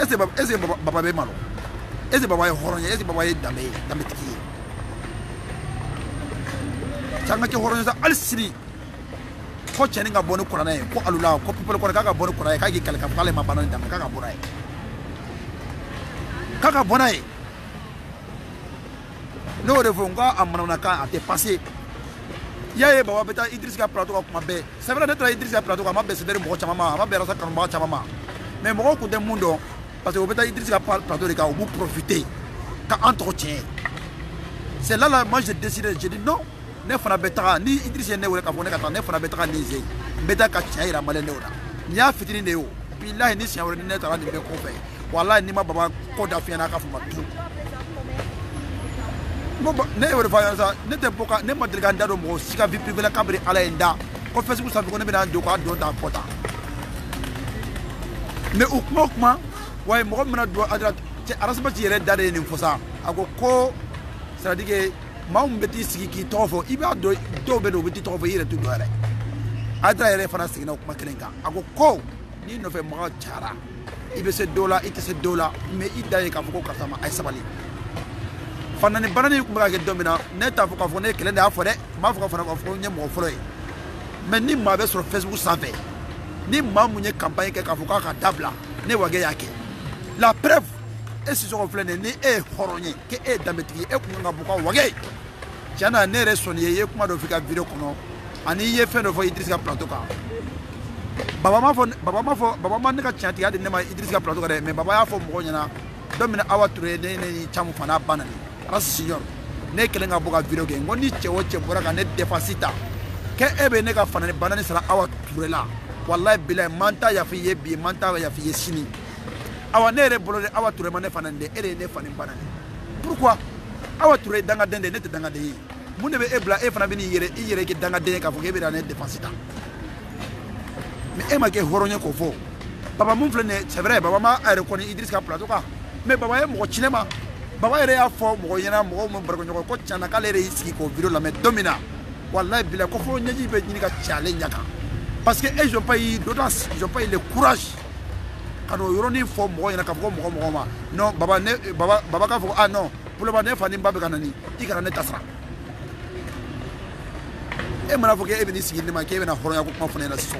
Est-ce baba be malo. Ese baba ye horonya ese baba ye dame tiki changa ke horonya za alsiri ko cheninga bonu kurana ko alula ko people ko kaka bonu kurana ka gi kalka pale ma banani dame kaka bonai no revenga amana ka ate passé yae baba beta Idriss ka plateau ko mabe c'est vrai d'être Idriss ka plateau ko mabe c'est derrière mo chamama mabe rasa kan mo chamama mais mo ko de mundo. Parce que vous pouvez dire que vous profitez, vous entretien. C'est là que moi j'ai décidé, j'ai dit non, ne fera pas ni Idriss ne fera pas ne fera pas ni Zé. Beta Kachaya Maleneura. Ni a fini de haut. Puis là, il n'y a rien de conféré. Voilà, il n'y a pas de code à faire à la fois. Ne vous voyez ça, ne te pas ne me regardez pas, si vous vivez la cabre à l'enda, confessez-vous ça, vous connaissez le droit de la quota. Mais au moment, ouais, moi, je suis à la fois tiré d'aller une fois ça. C'est-à-dire que moi, je petit ce qui trouve, il va de petit trouver il est tout droit. Adra est référence qui n'a aucun clinquant. À quoi ni ne fait moi chara. Il veut $7, il te $7, mais il d'aille qu'à vous qu'à ça m'a sabali. Fanane banane ou m'a gagné dominant, n'est à vous qu'à vous n'est qu'elle est à forêt, m'a vous qu'à vous n'est mon forêt. Mais ni ma veste sur Facebook savait, ni ma mounier campagne qu'à vous qu'à table là, n'est pas gagné. La preuve est ce qu'on fait né et horonier qui est d'amétrier et qu'on a beaucoup wagé. J'en ai né sonné comme de faire vidéo qu'on a ni fait de voir Idriss Plateau. Baba maman n'a chanté à des noms Idriss Plateau mais baba a fait mouronna domine à votre aîné chamu fana banani. Parce que signor n'est que l'un a beaucoup vidéo qu'on on dit que on est pour la net déficita. Qu'est-ce que n'est qu'à fana banani sera à votre là. Wallahi billahi manta ya fiye bi manta ya fiye sini. Awa nere bolore awa ture mane fanande ere ne fanin banane. Pourquoi awa ture danga dende ne te danga de. Munebe ebla e fana bini yere ke danga de ka foke be dane defensita. Mais e ma ke horonye ko fo. Papa mon flene c'est vrai papa ma a reconnu Idriss ka plateau ka. Mais papa e mo chinema. Papa ere a fo mo yena mo mo barko ko chana ka lere iski ko vidéo la mais domina. Wallahi billahi ko fo nyaji be nyika challenge nyaka. Parce que ils n'ont pas eu d'audace, ils n'ont pas eu le courage. Quand on y a une forme, on y a un capote, non, baba, ah non, pour le moment, il baba ganani, il gagne tasra. Et maintenant, faut que les bénis s'y mettent, qu'ils viennent à Horonya pour prendre la saison.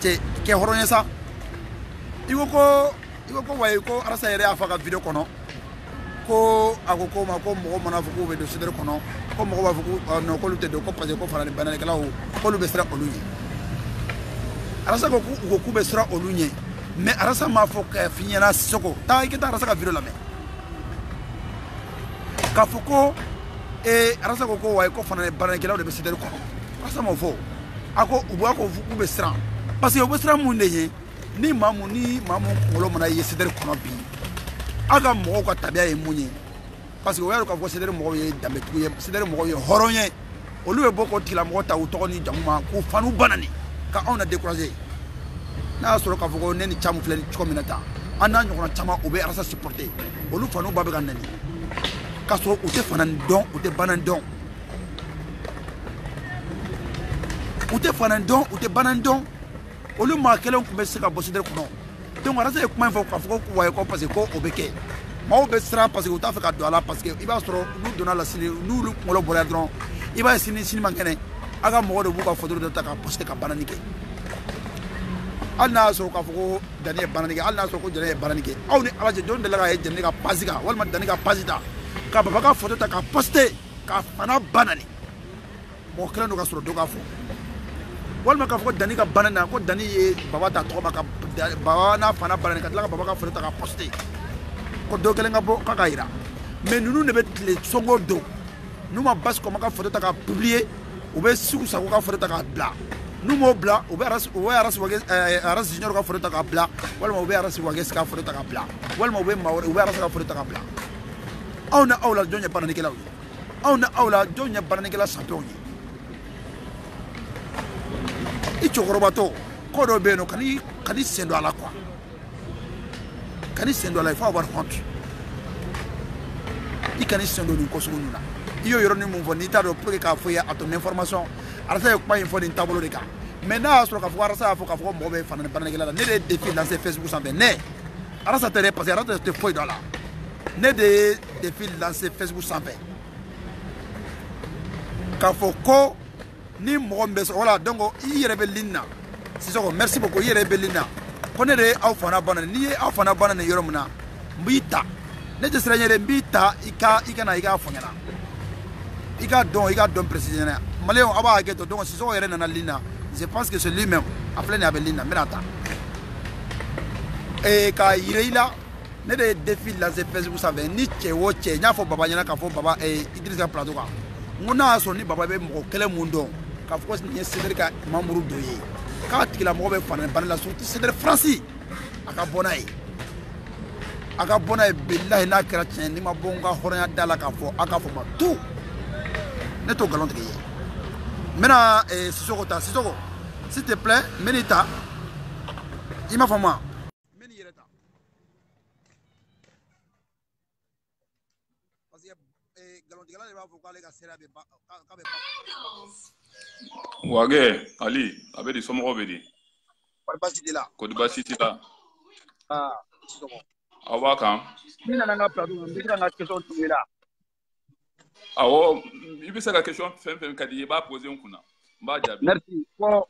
C'est que Horonya ça, il faut qu'on voit, il faut arrêter les affaires à vidéo qu'on a, qu'on a qu'on a qu'on a qu'on a décidé qu'on a. Comme on va vous non qu'on lutte de quoi parce que qu'on fera les bananes là où qu'on le bestera au lundi. Alors ça qu'on bestera au lundi, mais alors ça m'a faut que finir la saison. T'as écouté alors ça qu'a viré la main. Qu'a faut qu'on et alors ça qu'on va qu'on fera les bananes là où le bestera au lundi. Alors ça m'a faut. À quoi on voit qu'on vous bestera parce que vous bestera mon dernier ni maman on le mena yeseder qu'on a bi. Aga moi qu'on tabia et moni. Parce que vous avez cédé le moyen d'améliorer, cédé le moyen horonien. Au lieu de beaucoup de la moitié au tourni d'amma, au fanou banani, car on a décroisé. N'a sur le cavour n'est ni chamou flèche comme une attaque. Anna n'y aura chama obé à sa supporter. Au lieu de fanou babanani. Castro ou te fanandon ou te banandon. Ou te fanandon ou te banandon. Au lieu de marquer l'on commence à bosser de courant. Donc, on a dit que moi, il faut qu'on voie qu'on passe au béquet. Je suis parce que vous avez fait un parce que il va nous donner la signe, nous le collaborons. Il va signer signe manqué. Aga mort de beaucoup à photo de ta poste à bananique. Anna Sokafo, Daniel Bananique, Anna Soko, Daniel Bananique. On est à la donne de la haine de Nega Paziga, Walma Danega Pazita. Kabaka photo ta poste, Kafana Banani. Mon clan de Castro Dogafo. Walma Kafo, Danega Banana, Dani, Babata Tromaka, Babana, Fana Banaka, Babaka photo ta poste. Mais nous ne mettons les secondes d'eau. Nous m'abassons comme un photo publié. Ou bien si vous savez qu'on a fait un plat. nous sommes blancs, nous sommes blancs, maintenant, il faut que vous me fassiez des défis dans ces Facebook sans venir. Alors ça te repasse, alors ça te fouille dans là. Ne des défis dans ces Facebook sans venir. Quand faut que ni mon best, voilà donc il rébellina. C'est ça. Merci beaucoup il rébellina. Connais les enfants banane, ni enfants banane yoromna. Bita, ne te serais jamais bita. Ika enfants là. Ika don précisément. Malais on va agir donc c'est ça il est nanalina. Je pense que c'est lui-même, appelé Nabelina, Menata. Et quand il est là, il y a des défis dans les Facebook, vous savez, Nietzsche, Woche, Niafo Baba, Niafo Baba, et Idrissa Platoka. On a son Baba, quel est mon don? Quand il y a Cédric Mamourou Doye, quand il a mauvais fan, il a sorti Cédric Francis, Akabonaï. Akabonaï, Bella, il a créé, il m'a bon, Horéa, Dalakafo, Akafoma, tout. N'est-ce pas galant de guerre? Maintenant, Sissoko, s'il te plaît, Menita, il m'a fait moi. Parce que Galondigala, il va vous parler de la série. Ouagé, Ali, avec des sommes revenus. Kodibasitila. Ah, Sissoko. Awaka. Mais là, on a ah ouais, il veut savoir la question. Il va poser un coup là. Merci. Bon,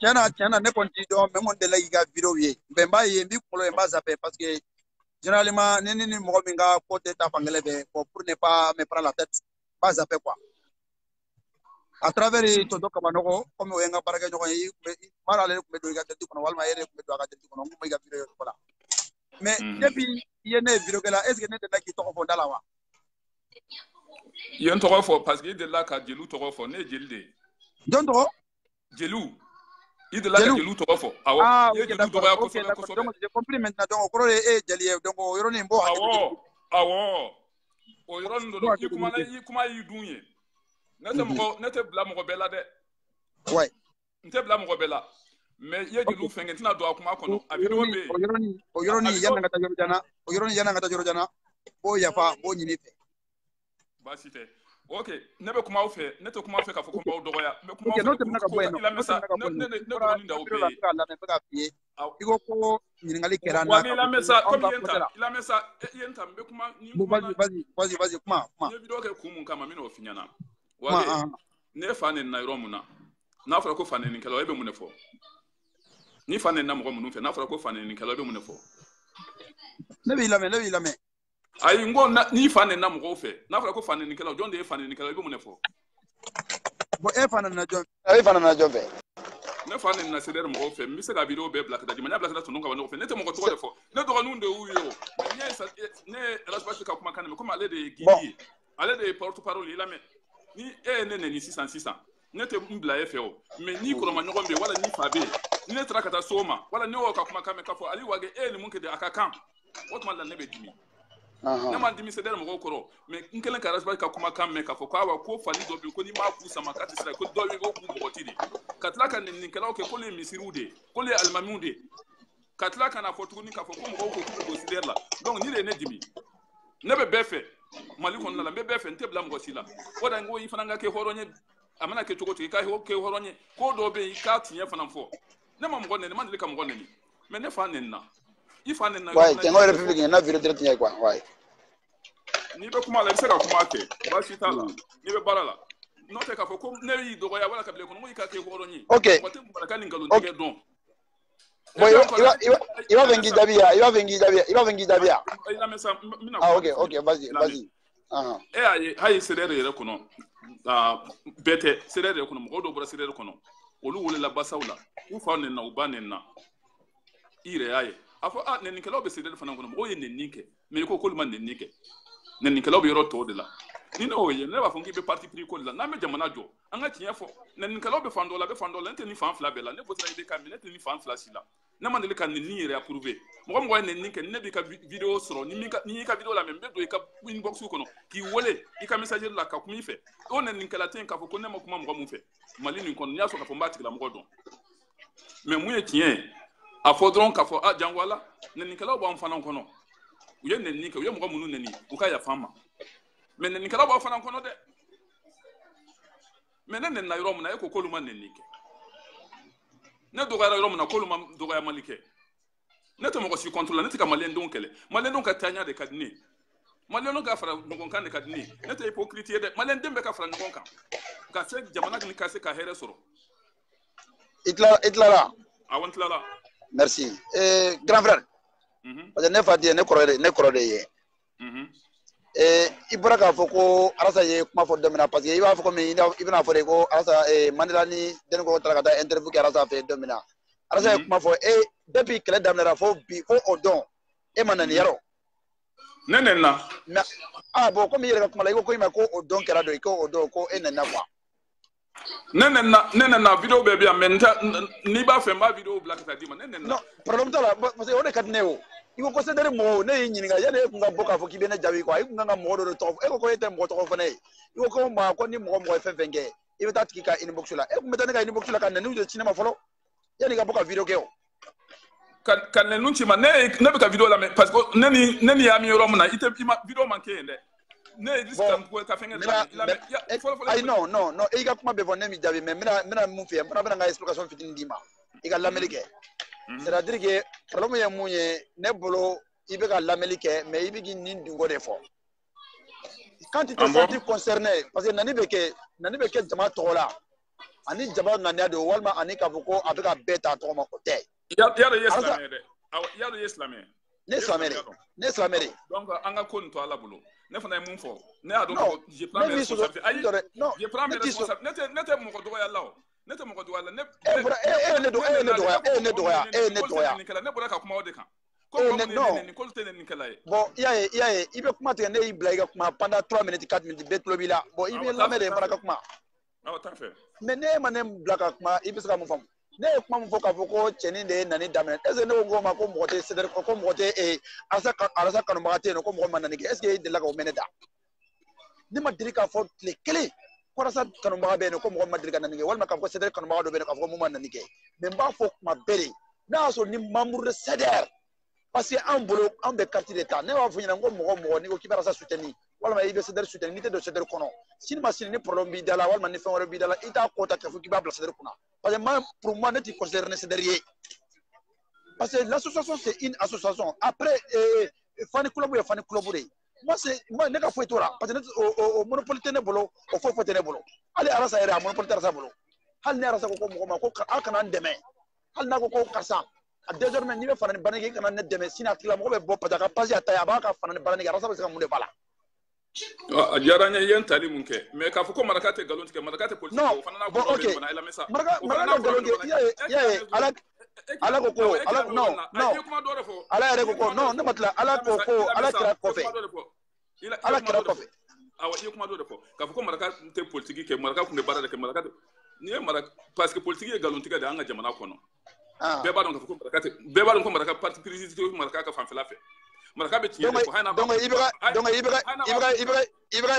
tiens, ne continue même on délai il a vidéo hier. Ben bah il dit pour le bazapé parce que généralement ni moi minga côté ta panglais ben pour ne pas me prendre la tête bazapé quoi. À travers tout donc comme on comme on a parlé de quoi il marale le medo il a dit qu'on va le maire le medo a dit qu'on va il a vidéo voilà. Mais depuis il y a des vidéos là est-ce que n'est pas qui t'ont fondé là wa? Il y a un taureau fort parce qu'il est là qu'à Djelou taureau fort, n'est Djelou dé. D'un taureau? Djelou. Il est là qu'à Djelou taureau fort. Ah oui. D'accord. Donc j'ai compris maintenant. Donc on croit et Djelou. Donc on y rend un bon. Ah ouais. On y rend un bon. Comment il douille? N'était blanc mon rebelle là de. Ouais. N'était blanc mon rebelle là. Mais il y a Djelou fingé. Tu n'as droit comment qu'on a vu le bébé. On y rend. Yann Gata Jorjana. Oh yafa, oh Ninipe. Basité. Ok. Ne me comment faire. Ne te comment faire qu'affronte pas au droit. Mais comment faire? Il a mis ça. Ne. Il faut qu'on n'ingalé qu'un an. Il a mis ça. Il a mis ça. Il entend. Mais comment? Vas-y. Comment? Ne vidéo que kumu kama mino finyana. Waje. Ne fane na iromuna. Na fara ko fane ninkelo ebe munefo. Ni fane na mro munufe. Na fara ko fane ninkelo ebe munefo. Ne bi la me. Aingo ni fane na mko fe na fara ko fane ni kala jonde fane ni kala ibo munefo bo e fane na jonde na fane na seder mko fe mi se ka video be black da di manya black da tununga bana ko fe nete mko to fo ne do kanunde uyo ne raspache ka kuma kaname comme aller de guidi aller de porte parole ila me ni e ne ni 600 nete mbla fo me ni ko ma nyombe wala ni fabe ni ne traka ta soma wala ni o ka kuma kame ka fo ali wage e ni munke de akakan what man la nebe dimi. Je m'a dit, c'est mon corps. Mais il y a un caractère qui a commencé à me faire. Il y a un coffre qui a été fait. Il y a un coffre qui a été fait. Il y a un coffre qui a été fait. Il y a un coffre qui a été fait. Il y a un coffre qui a été fait. Donc, il y a un demi. Il y a un coffre fait. Malikon la me befe nte blam gosila oda ngo ifananga ke horonye amana ke chokoto ka ke horonye ko do be ka tinya fanamfo ne mam gonne ne mandile kam gonne ni mais ne fanen na. Il faut aller dans la République, il y a un virus de l'État. Il faut que les gens soient là. Il faut que les gens soient là. Afo a nenikelo be sede fana ngono o ye nenike me ko kolman nenike nenikelo be yoro to de la Ninoye, ne va fungi be parti pris quoi là. N'aime jamais najo. Anga tiens fort. N'enkalo be fandola, n'teni fanfla bella. Ne votre idée camille, n'teni fanfla sila. N'amande le camille ni réapprouvé. Moi moi n'enke n'ebe ka vidéo soro. Ni ka vidéo la même be do ka inbox ou kono. Ki wole, i ka message la ka kumi fe. On n'enke la tien ka fo koné mo kuma mo mu fe. Mali ni konya so ka fo mbati la mo don. Mais moi tiens, a fodron ka fo a jangwala. N'enke la ba mfana kono. Uye n'enke, uye mo munu neni. Uka ya fama. Mais ne nikala ba fana kono de menene na yoro mna eko koluma ne nike ne dogara yoro mna koluma dogaya malike ne to mo ko si contrôler ne tika malendo ka tanya de kadini malendo ka fara no konka de kadini ne to hypocrite de malendo be ka fara no konka ka se jamana ni ka se ka here soro itla awon tla merci grand frère parce que ne korode ye Ibora ka foko arasa ye kuma fo domina parce que iba foko me ibina fo ko arasa Mandela ni den ko tala ka interview ka arasa fe domina arasa ye kuma fo depuis kele damnera fo bi fo odon manani yaro nenena bon comme il comme la ko ima ko odon kera do ko odon ko enena kwa nenena video baby amenta ni ba fe ma video black ta di nenena non problème ta la parce que on est katneo iko ko sedere mo ne nyininga ya ne kunga boka fo kibene jawi ko ay kunga mo do to e ko yete mo to fo ne iko ko ma ko ni mo fe fenge e beta tika inbox la e kumeta ne ka inbox la kan ne nuje cinema folo ya ne ka boka video keo kan ne nunchi ma ne be ka video la me parce que neni ya mi romna ite video man ke ne ne dis kan ko ka fenge la me ay non e ga kuma be vonne mi jawi me mena mu fi mena bana ga explication fitin dima e ga la melike c'est-à-dire que problème ya mounye ne bolo ibe ka lamelike mais ibe gi nin dungo de fo quand tu te sens concerné parce que nani beke jama to la ani jama nani ado walma ani ka boko avec a beta to ma côté ya de islamé donc anga kon to ala bolo ne fana mun fo ne ado je prends mes responsabilités je prends mes responsabilités ne te mon ko do ya lawo ne te moko doala ne ne doya ne bora ka kuma o de kan ko ne ko tele ni kala bon ya ibe kuma te ne ibla iga kuma pendant 3 minutes 4 minutes bet lobi la bon ibe la mere bora ka kuma aw ta fe mais ne manem blaka kuma ibe ska mo fam ne kuma mo foka foko cheni de nani damene est-ce ne go ma ko mo te ceder ko mo te arasa kan mo te ko mo manani est-ce que de la ko meneda ni ma dirika fo le clé korasa kanuma be ne ko mo madri kana nge walma kam ko seder kanuma do be ne ko mo man nge men ba fo ma bere na so ni mamur seder parce que en bolo en be quartier d'état ne wa fo nyana ko mo ni ko kibara sa souteni walma ibe seder souteni ni te do seder kono sin ma sin ni problème bi dala walma ni fo ro bi dala ita ko ta ka fo kibara bla seder kono parce que ma pour moi ne ti concerné sederie parce que l'association c'est une association après fani club moi c'est moi ne ka fo tora parce que monopole tene bolo o fo tene bolo ale arasa era monopole arasa bolo hal ne arasa ko mo ko akana ndeme hal na ko kasa désormais ni be fana ni banegi kana ne deme sina tila mo be bo pataka pasi ataya ba ka fana ni banegi arasa ba se mun de bala ajara nya yen tali munke me ka fo ko maraka te galonti ke maraka te politique ko fana na ko be bana ila mesa maraka galonti ya ala ala koko ala no ala ere koko no ne matla ala koko ala kira kofe ala kira kofe awa yo kuma do defo ka foko maraka te politique ke maraka kunde barade ke maraka ni maraka parce que politique e galontika de anga jamana kono be ba don ka foko maraka te be ba don ko maraka parti crisis to maraka ka fanfela fe maraka be tiye ko haina ba donc ibra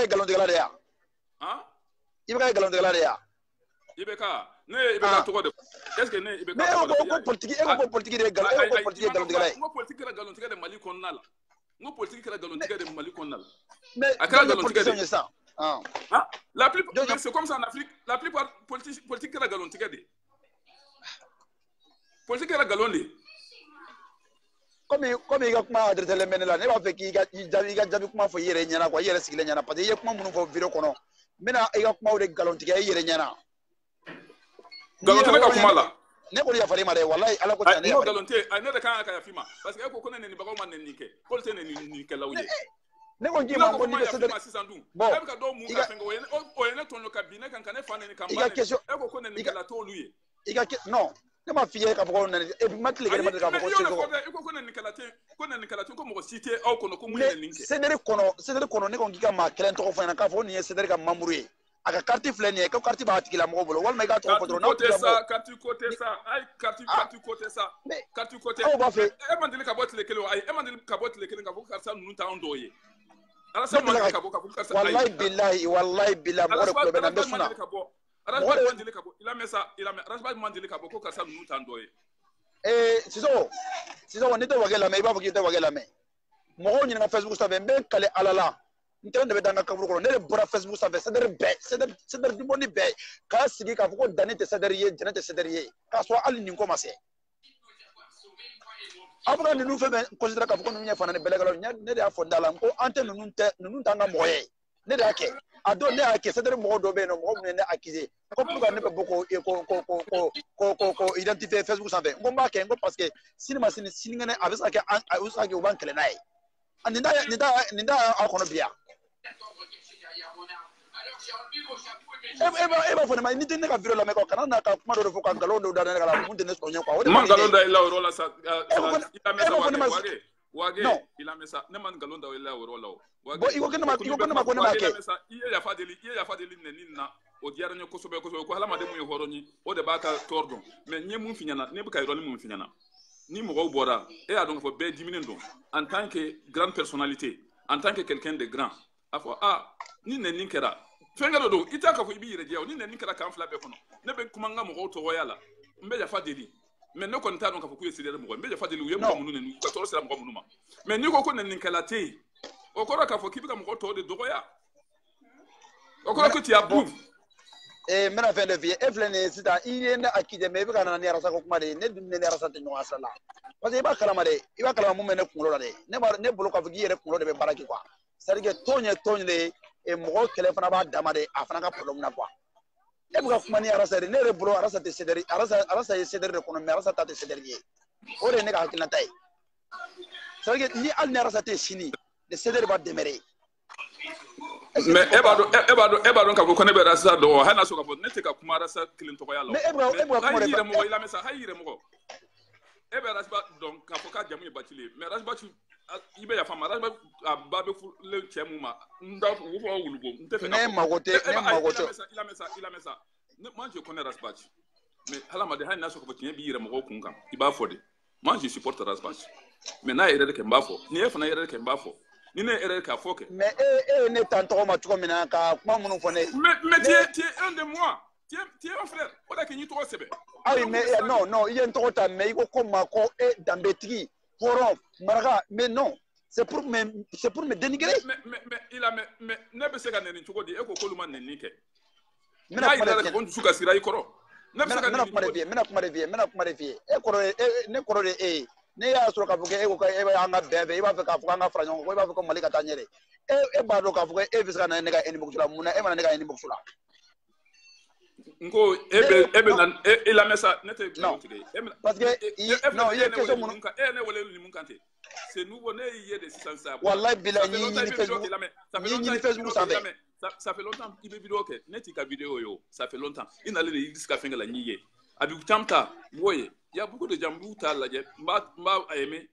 e galontika la de ya han ibra e galontika la de ya ibeka ne ibeka to ko de est-ce que ne ibeka politique de Mali kon na la ngo politique la galontique de Mali kon na la mais akara galontique de ça la plus c'est comme ça en Afrique la plus politique la galontique de politique la galonde comme il y a comment adresser les mènes là ne va fait qu'il jabi comment faut yere nyana quoi yere sigile nyana parce que yé comment munu faut vidéo kono mena il y a comment de galontique yere nyana galonte ka kuma la ne ko ya fari mare wallahi ala ko tane ya galonte ay ne da kan aka ya fima parce que ko konen ni bago man ni ke ko tane ni ke lawje ne ko ngi ma ko ni se de bon e ka do mu ka fengo o ene ton lo kabine kan kan e fane ni kan ba e ko konen ni la to luye non Comment fier quand on a et puis matin les gars de quand on a nikalati quand on a nikalati comme on cite au qu'on a linké c'est d'ailleurs qu'on a qu'on dit qu'on a créé un trop fin quand on y c'est d'ailleurs qu'on a mouru à la carte flânée quand carte bat qui la mort bolo wal mais gars trop patron côté ça aïe carte côté ça carte côté on va faire et mandele kabote les kelo aïe et mandele kabote les kelo quand ça nous t'en doyer alors ça mandele kabote ça wallahi billahi mort problème à desuna Il a mis ça. A donné à qui c'est de mot d'obé non acquis. Comme on ne peut beaucoup identifier Facebook sans faire. On marque parce que si ma signe avec ça qui au banque les naïs. Nida a qu'on bien. Eva faut demander n'était pas viré la mec au Canada. Comment le faut qu'un galon de dans la montagne ne soit pas. Man galon d'ailleurs au rôle ça. Il a mis ça. Ne man galon d'ailleurs au rôle là. En tant que grande personnalité, en tant que quelqu'un de grand, Okora kafo kibika mkoto de dogoya. Okora kuti approve. Eh mena fende vie eflene sita iyenda akide mebika na niara sako kumade ne dunne niara sate nwa sala. Parce iba kalama de iba kalama mumene kulola de. Ne boloka fugire kulola de baraki kwa. Sarige tonye de e mro kelefana ba damade afana ka problem na kwa. Ebuka kumani arasa de ne rebro arasa te sederi arasa ye sederi de kono arasa ta te sederi. Ore ne ka hakilna tai. Sarige ni al ne arasa te sini. Mais Ebado quand vous connaissez ça dehors, Hana sur votre net et qu'à Kumara ça qu'il ne travaille pas. Mais il a mis ça, il est mort. Eberas donc Kapoka Jamie Batili, mais Rasbatu, il y a femme à Babou le Tiamouma, il a mis ça. Moi je connais Rasbach, mais Halama de Hana sur votre tien, il est mort Kunga, il va foutre. Moi je supporte Rasbach, mais n'a il est de Kembafo, n'y a pas de Kembafo. Mais tu es un de moi. Tu es un frère. Ah oui, mais non, il y a un trop tard, mais il faut qu'on m'accorde dans Bétri, Forum, Mara, mais non. C'est pour me dénigrer. Mais il a mais ne peut se gagner ni tout le monde. Il a ne ya sura kafuke eba anga bebe eba fika fuka anga franyo eba fika malika tanyere eba do kafuke eba sika na nega enibokula muna eba na nega enibokula ngo ebe na ila mesa nete kutige parce que non il est question mon ne wole ni mon kanté c'est nous on est hier de 600 wallahi billahi ni Facebook ni Facebook ça fait longtemps il vidéo que neti ka vidéo yo ça fait longtemps il n'allait ni jusqu'à fin la nié avec tamta voyez. Il y a beaucoup de gens qui ont été aimés,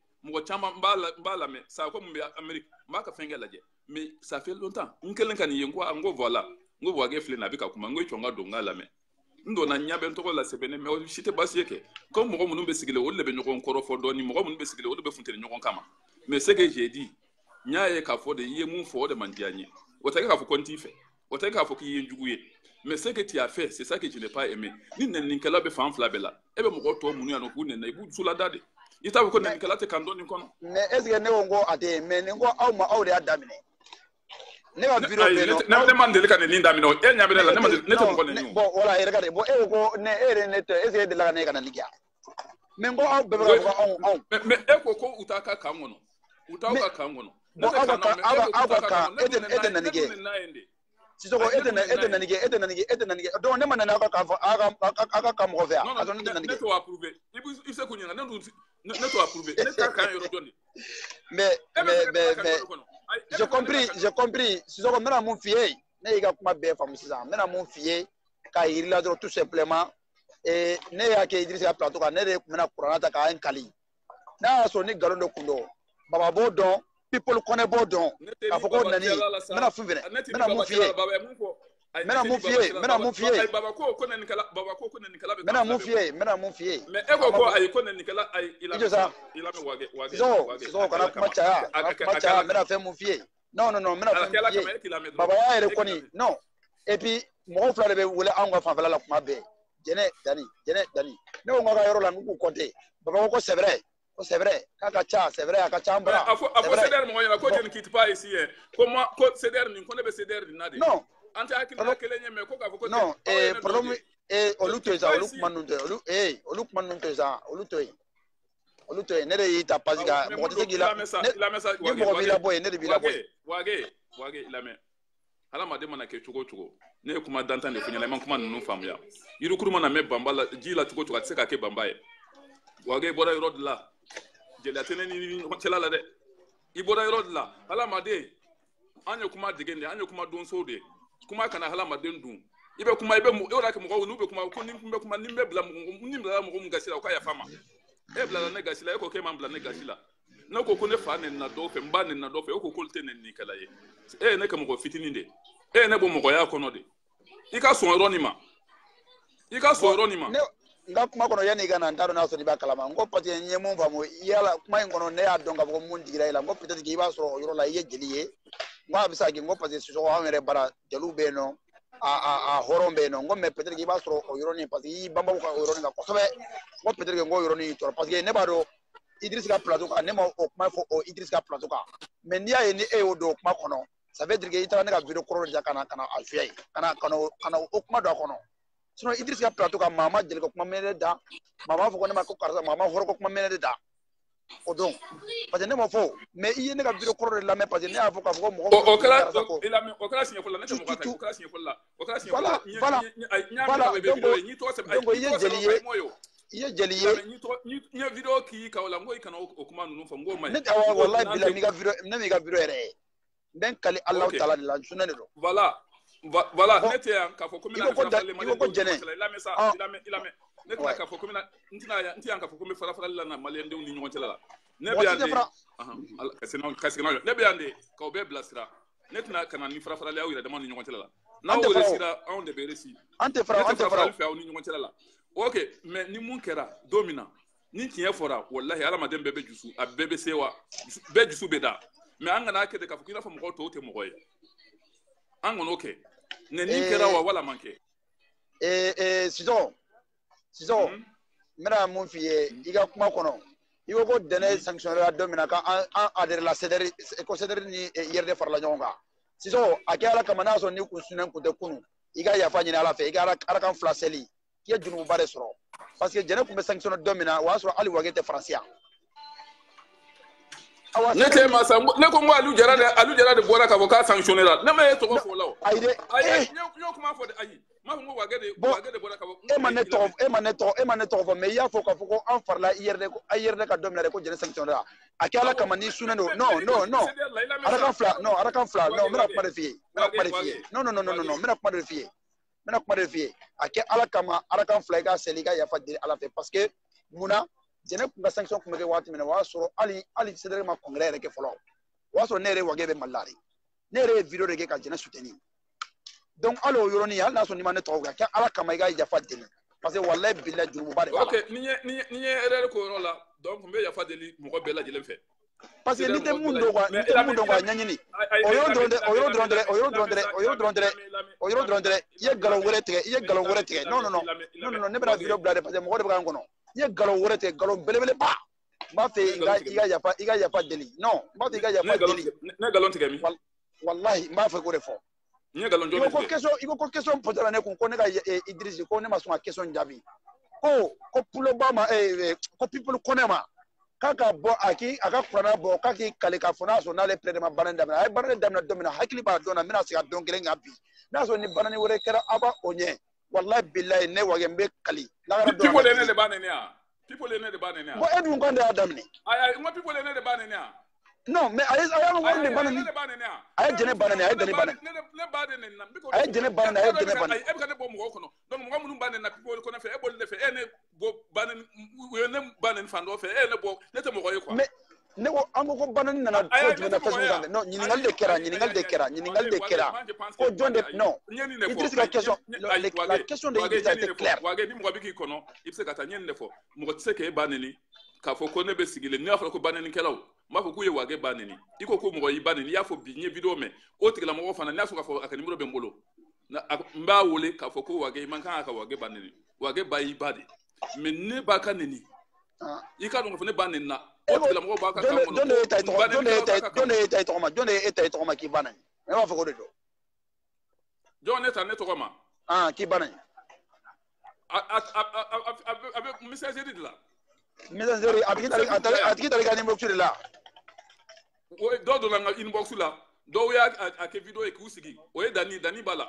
mais ça fait longtemps. Mais ce que j'ai dit, il y a des gens qui ont été mais ce que tu as fait, c'est ça que je n'ai pas aimé. Ni Nicolas be fan flabella. Et ben mon toi munu anoko ne na ibu sula dade. Ita ko ne Nicolas te kandoni kono. Ne eske ne wongo ade me ne ngo awma awre adamine. Ne wa biro be no. Ne ne mandele kan linda mino. E nya be la ne mandele ne to ko ne. Bon voilà, regardez. Bon e ko ne ere ne te eske de la ne kan ligia. Me ngo aw be ba aw. Me e ko ko utaka kangono. Utaka kangono. Bon awaka eden na nige. Si on est un nanier, on ne m'a pas approuvé. Mais j'ai compris. Si on m'a mon fier, mais il y a ma belle femme, mais à mon fier, car il a tout simplement ne y'a kɛ Idrissa plateau kan ne de kun bɛna kuranna ta k'an kali n'a y'a sɔrɔ ni nkalon dɔ kun don baba b'o dɔn people kɔnɛ b'o dɔn k'a fɔ ko nani n bɛna fɛn fɛnɛ n bɛna mun f'i ye n bɛna mun f'i ye n bɛna mun f'i ye n bɛna mun f'i ye mais e ko ko ayi ko nɛnikɛla ayi i lamɛn wage Sisogo kana kuma caya n bɛna fɛn mun f'i ye non n bɛna fɛn f'i ye baba y'a yɛrɛ kɔni non et puis mɔgɔ fila de bɛ wele anw ka fanfɛla la kuma bɛɛ Jɛnɛ Dani ne ko n ka yɔrɔ la n'u k'u compter baba ko c'est vrai k'a ka ca c'est vrai a ka ca an bara a fɔ CDR mɔgɔ ɲɛna ko je ne quitte pas ici ko moi ko CDR nin ko ne bɛ CDR nin na de non an tɛ hakilina kelen ye mais ko k'a fɔ ko non problème olu to yen sa olu kuma ninnu to yen olu kuma ninnu to yen sa olu to yen ne de y'i ta pasi kan mɔgɔ tɛ se k'i la ni mɔgɔ b'i labɔ yen ne de b'i labɔ yen wage lamɛn hadamaden mana kɛ cogo o cogo ne ye kuma dantan de fɔ ɲɛna i ma kuma ninnu faamuya yirikuru mana mɛn banba la ji la cogo o cogo a tɛ se ka kɛ banba ye wage i bɔra yɔrɔ de la jeliya tɛ ne ni ɲɔgɔn cɛla la dɛ i bɔra yɔrɔ de la hadamaden an ye kuma dege de an ye kuma donso de kuma kana hadamaden dun i bɛ kuma i bɛ e yɛrɛ kɛ mɔgɔw n'u bɛ kuma ko ni n bɛ kuma ni n bɛ bila ni bilala mɔgɔ min gasi la o ka yafa n ma e bilala ne gasi la e ko k'e ma n bila ne gasi la ne ko ne fa nenina dɔ fɛ n ba nenina dɔ fɛ e ko k'olu tɛ neninikɛla ye e ye ne kɛ mɔgɔ fitinin de e ye ne bɔ mɔgɔya kɔnɔ de i ka sɔn yɔrɔ nin ma i ka sɔn yɔrɔ nin ma. n ka kuma kɔnɔ yanni i ka na n t'a dɔn n'a sɔrɔ i b'a kalama n ko parce que n ye mun faamu yala kuma in kɔnɔ ne y'a dɔn k'a fɔ ko mun digira i la n ko peut-être k'i b'a sɔrɔ o yɔrɔ la i ye jeli ye n ko a bɛ se ka kɛ n ko parce que Sisɔgɔ anw yɛrɛ bara jeliw bɛ yen nɔ a hɔrɔn bɛ yen nɔ n ko mais peut-être k'i b'a sɔrɔ o yɔrɔnin parce que i y'i banbaw ka o yɔrɔnin kan kosɛbɛ n ko peut-être que n ko yɔrɔnin y'i tɔɔrɔ parce que ne b'a dɔn Idrissa ka plateau kan ne ma o kuma fɔ o Idrissa ka plateau kan mais n'i y'a ye ni e y'o don o kuma kɔnɔ ça veut dire que i taara ne ka vidéo kɔrɔ de ja kana a fiyɛ ye kana o kuma don a kɔnɔ sinon Idrissa ka plateau kan maa ma jeli ka kuma mɛn ne da maa b'a fɔ ko ne ma ko karisa maa ma hɔrɔn ko kuma mɛn ne da o don parce que ne ma fɔ mais i ye ne ka vidéo kɔrɔ de lamɛn parce que ne y'a fɔ k'a fɔ ko mɔgɔ o kɛra siɲɛ fɔlɔ la ne tɛ mɔgɔ ta o kɛra siɲɛ fɔlɔ la o kɛra siɲɛ fɔlɔ la iye jeli ye ni video ki ka wala ngoi kana okuma nunu fa ngoi mai nda wallahi bila mi ka video na mi ka video ere den kali Allah taala de la sunna de do voilà nete ya ka fo komina la mesa nete ka fo komina ntina ka fo komina fara fara la na malende ni nyon tela ne bi ande kasi na ne bi ande ka obe blastra netna kana ni fara fara la yira de man nyon tela na o resira on de beresi ante fara ni nyon tela ok mais ni mun kɛra don min na ni tiɲɛ fɔra walahi hadamaden bɛɛ bɛ jusu a bɛɛ bɛ se wa bɛɛ jusu bɛ da mais an kana kɛ de k'a fɔ k'i n'a fɔ mɔgɔw tɔw tɛ mɔgɔ ye an kɔni o kɛ nɛni kɛra wa wala man kɛ. Sisogo n bɛna mun f'i ye i ka kuma kɔnɔ i ko ko dɛnɛ sanctionnera don min na k'an adhéré la CDR ni IRD farala ɲɔgɔn kan Sisogo a kɛ Ala kama n'a sɔrɔ n'i kun sunnen kun tɛ kunun i ka yafa ɲini Ala fɛ i ka Ala kan fila seli. Il y a du nouveau barré sur parce que Jeanne pouvait sanctionner Domina ou sur Ali Wagete Francia. N'était pas ça, ne comme moi, Alu Jara de Boira qu'avocat sanctionné là. Non, mais tu vas faire là. Aïe, comment faut aïe. Maman Wagete de Boira qu'avocat. Emaneto, mais il y a faut en faire là hier de qu'à Domina de quoi Jeanne sanctionné là. À quelle commande sous non. Arakan fla, non, mais la pas de fille. Non, mais la pas de fille. Mena kuma de fie ake Ala kama Ala kan fila i ka seli i ka yafa deli Ala fɛ parce que mun na Jɛnɛ kun ka sanction kun bɛ kɛ waati min na o y'a sɔrɔ hali CDR ma congrès yɛrɛ kɛ fɔlɔ o y'a sɔrɔ ne yɛrɛ Wage bɛ Mali la de ne yɛrɛ ye video de kɛ ka Jɛnɛ soutenir donc hali o yɔrɔnin hali n'a sɔrɔ n'i ma ne tɔgɔ kɛ ake Ala kama i ka yafa deli parce que walayi bila juruba de b'a la. ok ni ye erreur k'o yɔrɔ la donc n bɛ yafa deli mɔgɔ bɛɛ lajɛlen fɛ. Parce que ni te mun dɔn quoi ɲɛɲini o yɔrɔ dɔrɔn tɛ i ye galon wɛrɛ tigɛ non ne bɛna video bila dɛ parce que mɔgɔ de bɛ k'an kɔnɔ i ye galon wɛrɛ tigɛ galon belebeleba n b'a fɛ i ka yafa deli non n b'a fɛ i ka yafa deli ne galon tigɛ min walahi n b'a fɛ k'o de fɔ n ye galon jɔn de tigɛ i ko ko question posée la ne kun ko ne ka Idrissa ko ne ma sɔn ka question jaabi ko puloba ma ko people ko ne ma kaka bo aki aka kurana bo kaki kalika fona so na le predema bananda na ay bananda na domina hakili ba dona mina siga don gelen ngapi na so ni banani wore kera aba onye wallahi billahi ne Wage mbe kali la ga do people ne le banani ya bo edu ngonda adamni ay people ne le banani ya No, me I am one the banana. I gene banana, I gene banana. I gene banana, I gene banana. E be ka bo mo ko no. Don mo mo banana people ko na fe e bo le fe e ne bo banana we ne banana fan do fe e ne bo le te mo ko ye kwa. Me ne wo an ko banana na ko na Facebook. No, ni ngal de kera. Ko donde no. Idriss la question. La question de Idriss était claire. Wa ga bi mo bi ko no. Idriss ka ta nyen ne fo. Mo ko tse ke banani. Ka fo ko ne be sigile ni afro ko banani kelawo. Mako kuye wage baneni iko ko mo yi baneni ya fo binye video me otikla mo fana na so ka fo akanimro be mbolo na mba wole ka fo ko wage man kan aka wage baneni wage bayi bade minne ba kaneni ika no fo ne baneni na otikla mo ba ka ka mo donne eta ki baneni e ma fo ko do donne eta ne to ma ki baneni avec message de là message de atiki dali ganim bokure là. Oui, dodo na inbox là. Do ya ake video e kusigi. Oye Dani Bala.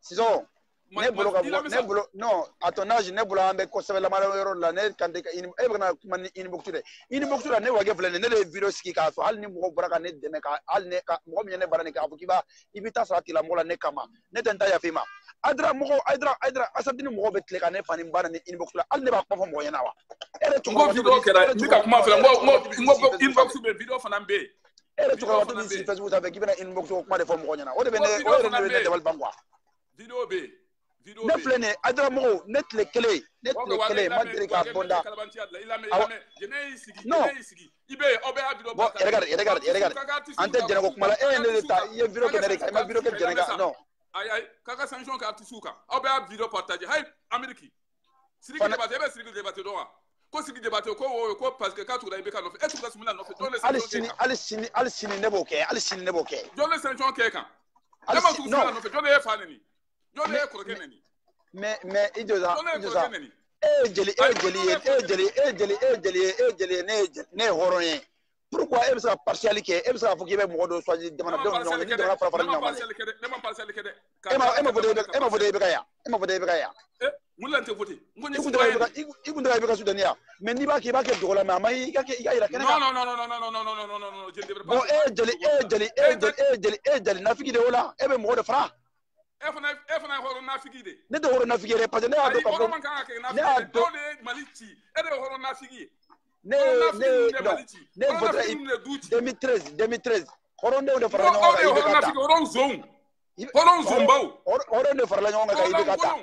Sizo. Ne bolo non, à ton âge ne bolo ambe ko save la malheureux là ne kande e bana man inboxure. Inboxure ne wage vle ne le video siki ka so al ni mo braka ne de me ka al ne ka mo ne barane ka abukiba ibita sa tila mola ne kama. Ne tenta ya fema. Adra asabdini mo be tle kané fani mbana ni inbox la al ne ba ko fo mo yana wa ere to ko video kera ni ka kuma fela mo inbox be video fana be ere to ko to si Facebook avec ibena inbox ko kuma de fo mo yana o de be ne o de wal bangwa video be ne flene adra mo net le clé madri ka bonda je ne sigi ibe obe a video ba regarde ante jena ko kuma la e ne ta ye video ke ne ka ma video ke jena ka non Aïe, kaka sanction ka tisuka. Obe a video partager. Hay Ameriki. Siriki débatté doa. Ko siriki débatté ko parce que quand tu la ibeka no fait. Est-ce que Sumila no fait donne Alsini neboke. Alsini neboke. Donne sanction quelqu'un. Dama tu Sumila no fait donne e faneni. Donne e krokeneni. Mais idoza. Jeli ne horoyen. Pourquoi elle sera partialité? Elle sera pour qu'il y ait moins de soins de demande de l'Union. Elle sera partialité. Elle m'a voté. Vous l'avez voté. Vous l'avez voté. Mais n'y va qu'il va qu'il y a mais il y a non. Bon, elle naviguer de là. Elle est moins de francs. Efana horo nafigide ne de horo nafigide parce que ne a de pas ne ne voudrais 2013 horonde de fara na horonde de fara la nyonga kaibekata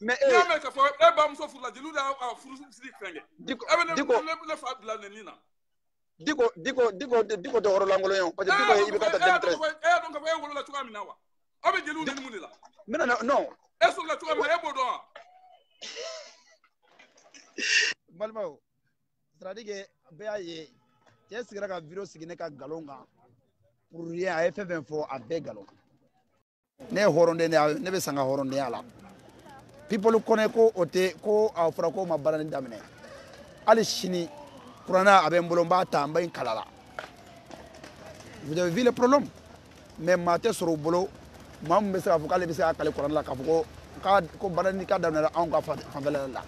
mais ka fo e ba mso fula diluda furu sidi kenge diko de horo langolo yon parce que diko ibekata 2013 donc ka fo e wolo la tuka minawa abe diluda ni munila mais non Est-ce que tu as un bon droit? Malmo, Stradig, Béaye, qu'est-ce que la vidéo s'est gagnée à Galonga? Pour rien à FF24 à Bégalo. Ne Horondé, ne Sanga Horondé à la. People connaît Ko à Fraco, ma banane d'amener. Allez, Chini, Prana, Abembolomba, Tambain, Kalala. Vous avez vu le problème? Même Maté sur le boulot. Mam be sera fokale be sera kale Quran la ka banani ka danala an ka fanbela la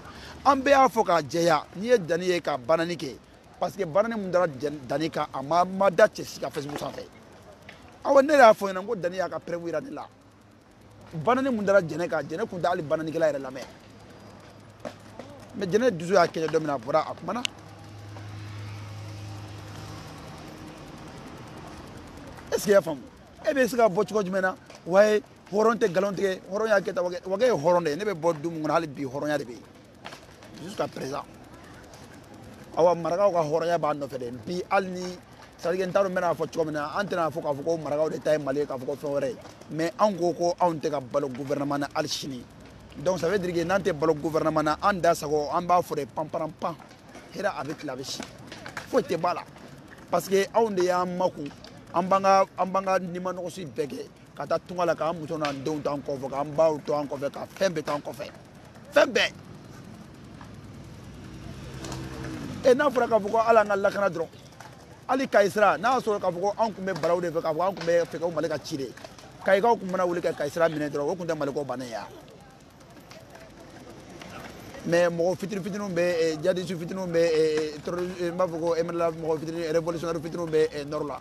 an be a foka jeya ni e daniye ka banani ke parce que banani mun dara danika ama mada chesi ka Facebook sanfɛ aw ne la fo na ko daniya ka prewira de la banani mun dara jene ka jene kun dali banani ke la yɛrɛ lamɛn mais jene dusu ya kɛ domina bora akumana est-ce qu'il y a femme et bien sera botcho jumena way horonte galonte horonya keta wage horonde ne be boddu mun hal bi horonya de be jusqu'à présent awa maragaw ka horonya ba no feden bi alni sargen taro mena fo chomena antena fo ka fo maragaw de tay malé ka fo fere mais an goko an te ka balo gouvernement na alchini donc ça veut dire que nante balo gouvernement na anda sago an ba fore pamparampa era avec la vie faut te bala parce que aunde ya maku ambanga ni manosi bege kata tunga la ka muso na ndon tan ko voka mba to an ko be ka fembe tan ko fe fembe e na fura ka voka ala ngalla kana dro ali kaisra na so ka voka an kumbe barawde fe ka voka an kumbe fe ka malika chire kai ka kumana wuli ka kaisra mine dro ko nda maliko baneya mais mon futur be jadi futur be mbafugo emla mon futur révolutionnaire futur be norla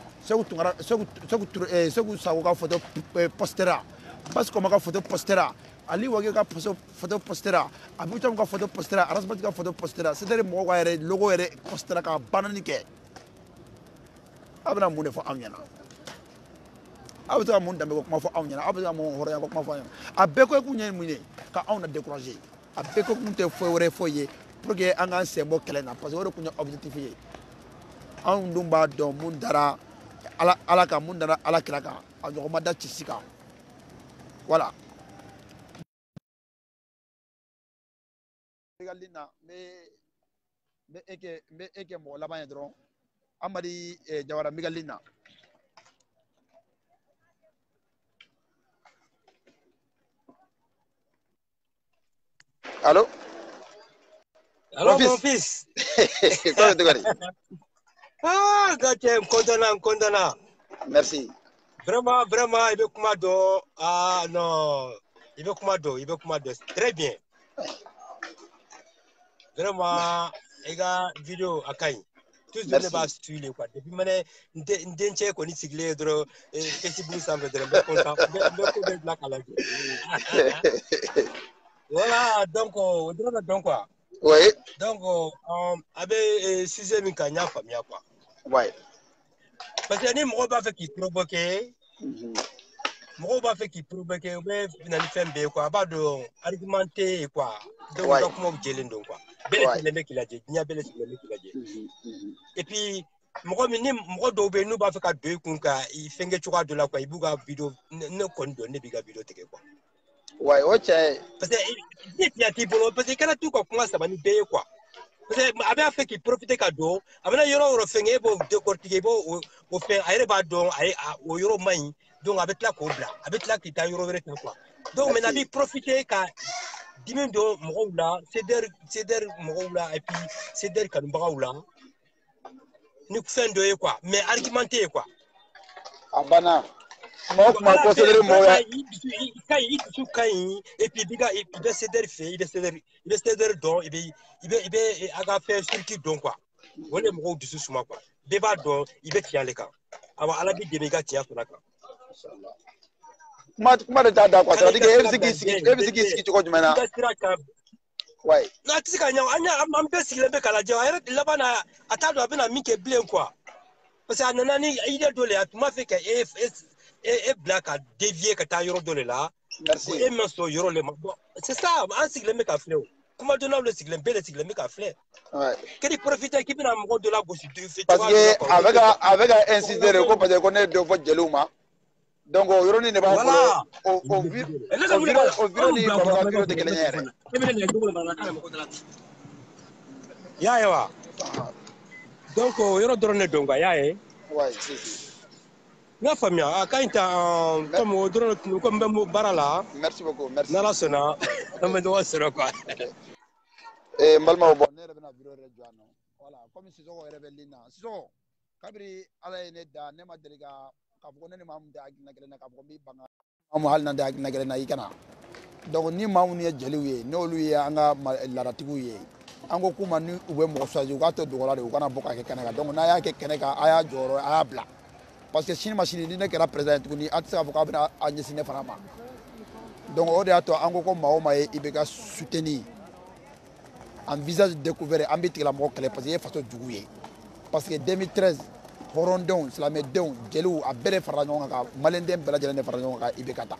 segu tungara segu sago ka photo postera parce que maka photo postera ali wage ka photo postera abu tam ka photo postera arasbat ka photo postera sedere mo ga re logo re postera ka banani ke abna mo ne fo amyana abta mon dambe ko ma fo awnyana abta mon hore ko ma fo awnyana abeko ku nyen mune ka awna décourager abeko ku nte fo wore fo ye pour que anga sembo kelena parce que wore ku nyen objectif ye awn dumba do mun dara ala ka mun dara ala kiraka ajo ma da tisika voilà galina me eke mo la ba ndron amadi jawara migalina Allô? Allô, mon fils? Ah, je suis content. Merci. Vraiment, vraiment, il veut que je m'adore. Ah non, il veut que je m'adore, il veut que je m'adore. Très bien. Vraiment, les gars, vidéo à Kaï. Tout le monde va suivre. Depuis maintenant, je connais ce qu'il y a de Facebook, ça me donne content. Voilà, donc, on dirait donc quoi. Oui. Donc, avec Suze Mikanya, famille quoi. Oui. Parce qu'il y a des pas fait qui provoque. Moro pas fait qui provoque, mais finalement fait bien quoi. Pas de argumenter quoi. Donc, comment gérer donc quoi. Belle c'est le mec qui l'a dit. Il y a belle c'est le mec qui l'a dit. Et puis, moro minim moro d'obé nous pas fait qu'à deux kunka. Il fait que tu vois de la quoi. Il bouga vidéo, ne condamne biga vidéo t'es quoi. Ouais, ok. Parce que quand tu commences à manipuler quoi, parce que avec fait qui profite cadeau, avec les euros refaits pour décortiquer pour faire aérer badon aérer au euro main, donc avec la cobra, avec la qui t'a euro vrai quoi. Donc mais n'avez profité qu'à dimanche morau là, c'est der morau là et puis c'est der canberra là, nous faisons de quoi, mais argumenter quoi. Abana. Et puis il va céder fait, il va céder don, il va faire ce qu'il donne quoi. On est mort du sous-main quoi. Débat don, il va tirer les cas. Alors à la vie des méga tiens sur la carte. Comment le dada quoi? C'est-à-dire que tu connais maintenant. Ouais. Non, tu sais quand il y a un peu s'il est bien calé, il a pas na attendre à peine à mi que bleu quoi. Parce que à nani il est dolé à tout ma fait que et black a dévié que t'as euro donné là. Merci. Et même sur euro le c'est ça. Un sigle mec à fleur. Comment donner le sigle bel le sigle mec à fleur. Ouais. Quel profite qui vient à mon de la gauche du fait. Parce que avec un sigle de recours parce qu'on est de votre jelouma. Donc euro n'est pas voilà. Au vu de gagner. Yaéwa. Donc euro donné donc yaé. Ouais, c'est la famille, quand tu as comme au drone, comme Barala, merci beaucoup, merci. Nala Sona, on me doit se revoir. Et Malma, bon, voilà, comme si on est révélé. So, Kabri, Alaineda, Nema Deliga, Kabonne, Mam Dag Nagrena, Kabomi, Banga, Amal Dag Nagrena, Ikana. Donc, ni Maunia Jeloué, no Louis, Anga, Laratouye. Ango Kumanu, Wemosa, you got to do a Ugana Boka Kanaka, donc Nayaka Kanaka, Aya Joro, Abla. Parce que si machine n'est qu'à présent, tu as des avocats à dessiner vraiment. Donc, on a tout un il va soutenir un visage découvert, un bit de la mort, parce qu'il y a façon de jouer. Parce que 2013, Horondon, Slamedon, Gelou, Abere Faranonga, Malendem, Beladjane Faranonga, Ibekata.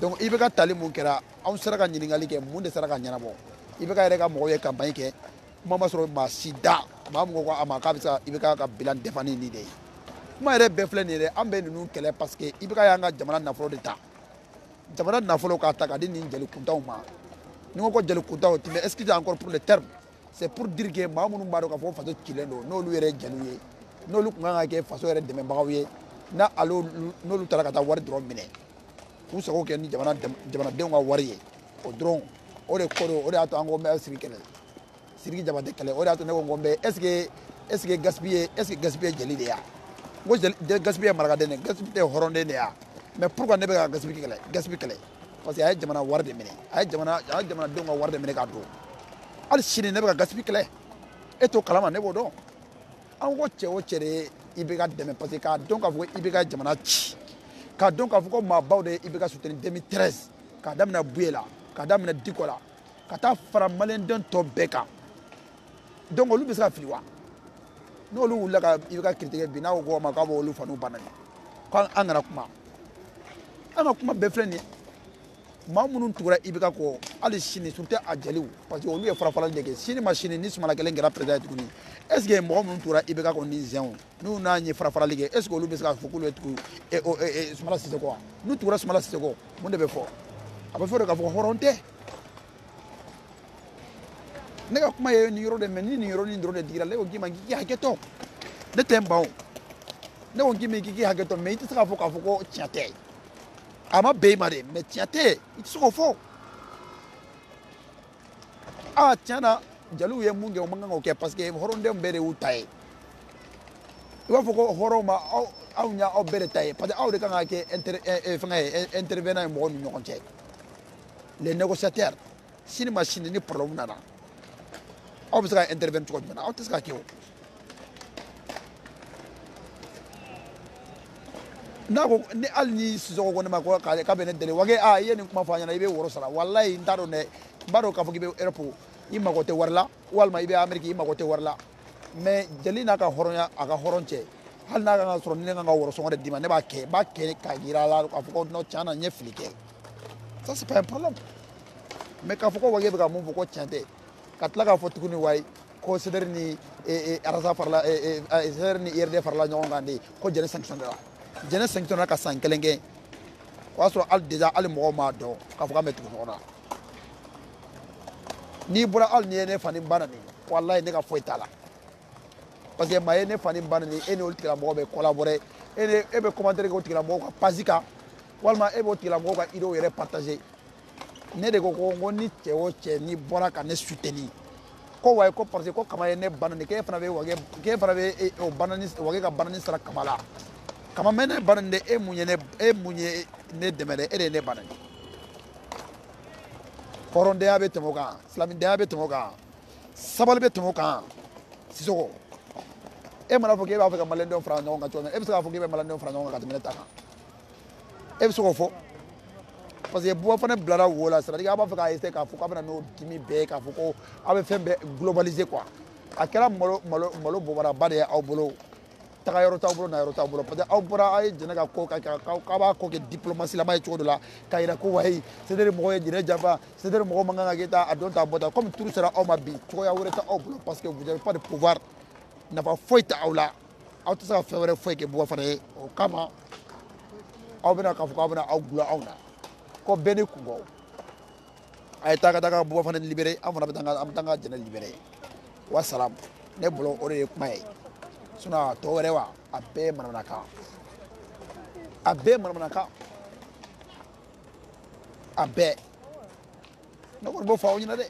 Donc, Ibekata, le Moukera, on sera gagné, Moune sera gagné. Ibekata, Moye Campagne, Maman Soma Sida, Maman Amakabsa, Ibekata, Bilan Defani Nidé. Moi, je suis befflené, je suis nous parce que il y a un jamana de temps. Jamana de temps, il y a un jamana de temps. Est-ce qu'il y a encore pour le terme? C'est pour dire que Mahamoudou Mbaro a fait Kilendo, non lui est jaloux, non lui a fait façon de même barouillé, n'a alors non lui t'as qu'à voir drone miné. Vous savez que ni Jamana Denga warrié, au drone, au recoro, au réato angombe à Sirikele, Sirikele Jamana Dekele, au réato angombe. Est-ce que gaspiller Jelidea? Moi je gaspille Margadene, gaspille Horondénea. Mais pourquoi ne pas gaspiller? Parce qu'il y a des Jamana warrié miné, il y a Jamana Denga warrié miné cadre. Al Chine ne va gaspiller. Et au Kalama ne va donc. En watch au chéri, Ibega de Mepatica, donc avoué Ibega Jamanachi. Car donc avoué ma baudé Ibega soutenu 2013. Kadamna Buela, Kadamna Dicola, Kata Faramalendon Tobeka. Donc on lui sera fliwa. Nous l'avons Ibega critiqué Bina ou Gomagavo Lufanu Banani. Quand Anakuma Befleni. Mamoun Toura Ibeka ko ali sini sunte ajaliu parce que on lui fera falloir que sini machine ni suma la kelen gra président kuni est-ce que Mamoun Toura Ibeka ko ni zéon nous na ni fera falloir que est-ce que lui beska fokulu etu et suma la c'est quoi nous Toura suma la c'est quoi monde be fort après faut que vous horonté nega kuma ye ni rode meni ni rode ndrode dira le ogi mangi ki haketo de temba ne ogi mangi ki haketo mais il sera foko tiate ama beimare mais tiate il sera fort. Ah tiens, jaloux et munge au mangan ok parce que horonde bere utae. Il va falloir horoma au nya au bere tae parce que au de kanga ke intervenant en bon union check. Les négociateurs, si les machines ne parlent pas, on peut se intervenir tout le monde. On peut se faire. Nago ne alni sizo ko ne mako ka benet dele wage a yene kuma fanya na ibe woro sala wallahi ndaro ne baro ka fogibe airport imma ko te warla walma ibe ameriki imma ko te warla mais jelina ka horonya aga horonche hal na ga soro ne ga woro songo de dima ne ba ke ka gira la ka foko no chana nye flike ça c'est pas un problème mais ka foko wage ba mo foko chante katla ka fotukuni wai considère ni arasa farla ni irde farla nyonga ndi ko jene sanction de la je ne sais pas si tu as un calendrier. Tu as déjà un moment de temps. Ni pour la ni ne fanim banani. Voilà, il n'y a pas de temps. Parce que ma ne fanim banani, et nous avons collaboré, et nous avons commenté que nous avons passé. Voilà, et nous avons partagé. Nous avons dit que nous avons ni que nous avons soutenu. Nous avons partagé que nous avons banani, que nous avons banani, kama mena banande e munye ne demere ere ne banande koronde abe temoka islaminde abe temoka sabalbe temoka siso e mala foke ba foka malendo franco nga chona e biso foke ba malendo franco nga katimela taka e biso fo parce que bo fane blara wola sara diga ba foka este ka foka bana no dimi be ka foko abe fembe globaliser quoi akela malo bobara bade au bolo Taïro Tablo, peut-être Aubra, Jenaka Coca, Kaba, Coquet, diplomatie, la maille Chodola, Kairakoui, c'est des moyens de Java, c'est des mots Mangageta, Adonta Bota, comme tout sera Omabi, Choya Ureta Oblo, parce que vous n'avez pas de pouvoir, n'a pas fouette à Ola, à tout ça, faire fouet que vous ferez au Kama, Obena Kafkabana, Augla Ona, comme Benekugo, Aitaka, Bouffan libéré, Amtanga, General libéré, Wassalam, Nebolo, Ore Mai. Suna torewa abe manaka abe no ko bofa o nyade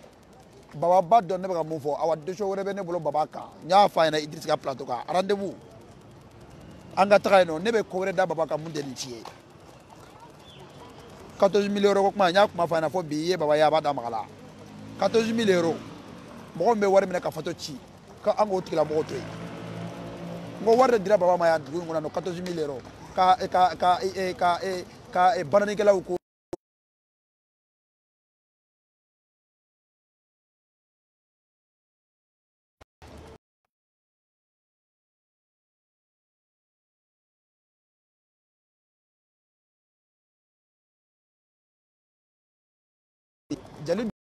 baba badon ne ba mo fo awa de so rebe ne bolo baba ka nya fa na Idriss ka plateau ka rendez-vous anga tra no ne be ko re da baba ka munde ni tie 14 000 € ko ma nya ko ma fa na fo biye baba ya ba da magala 14 000 € mo be wari me ka fato ci ka ango tikla mo to ngo warde dira baba maya dugu ngona no 14 000 € ka banani kala uko jalib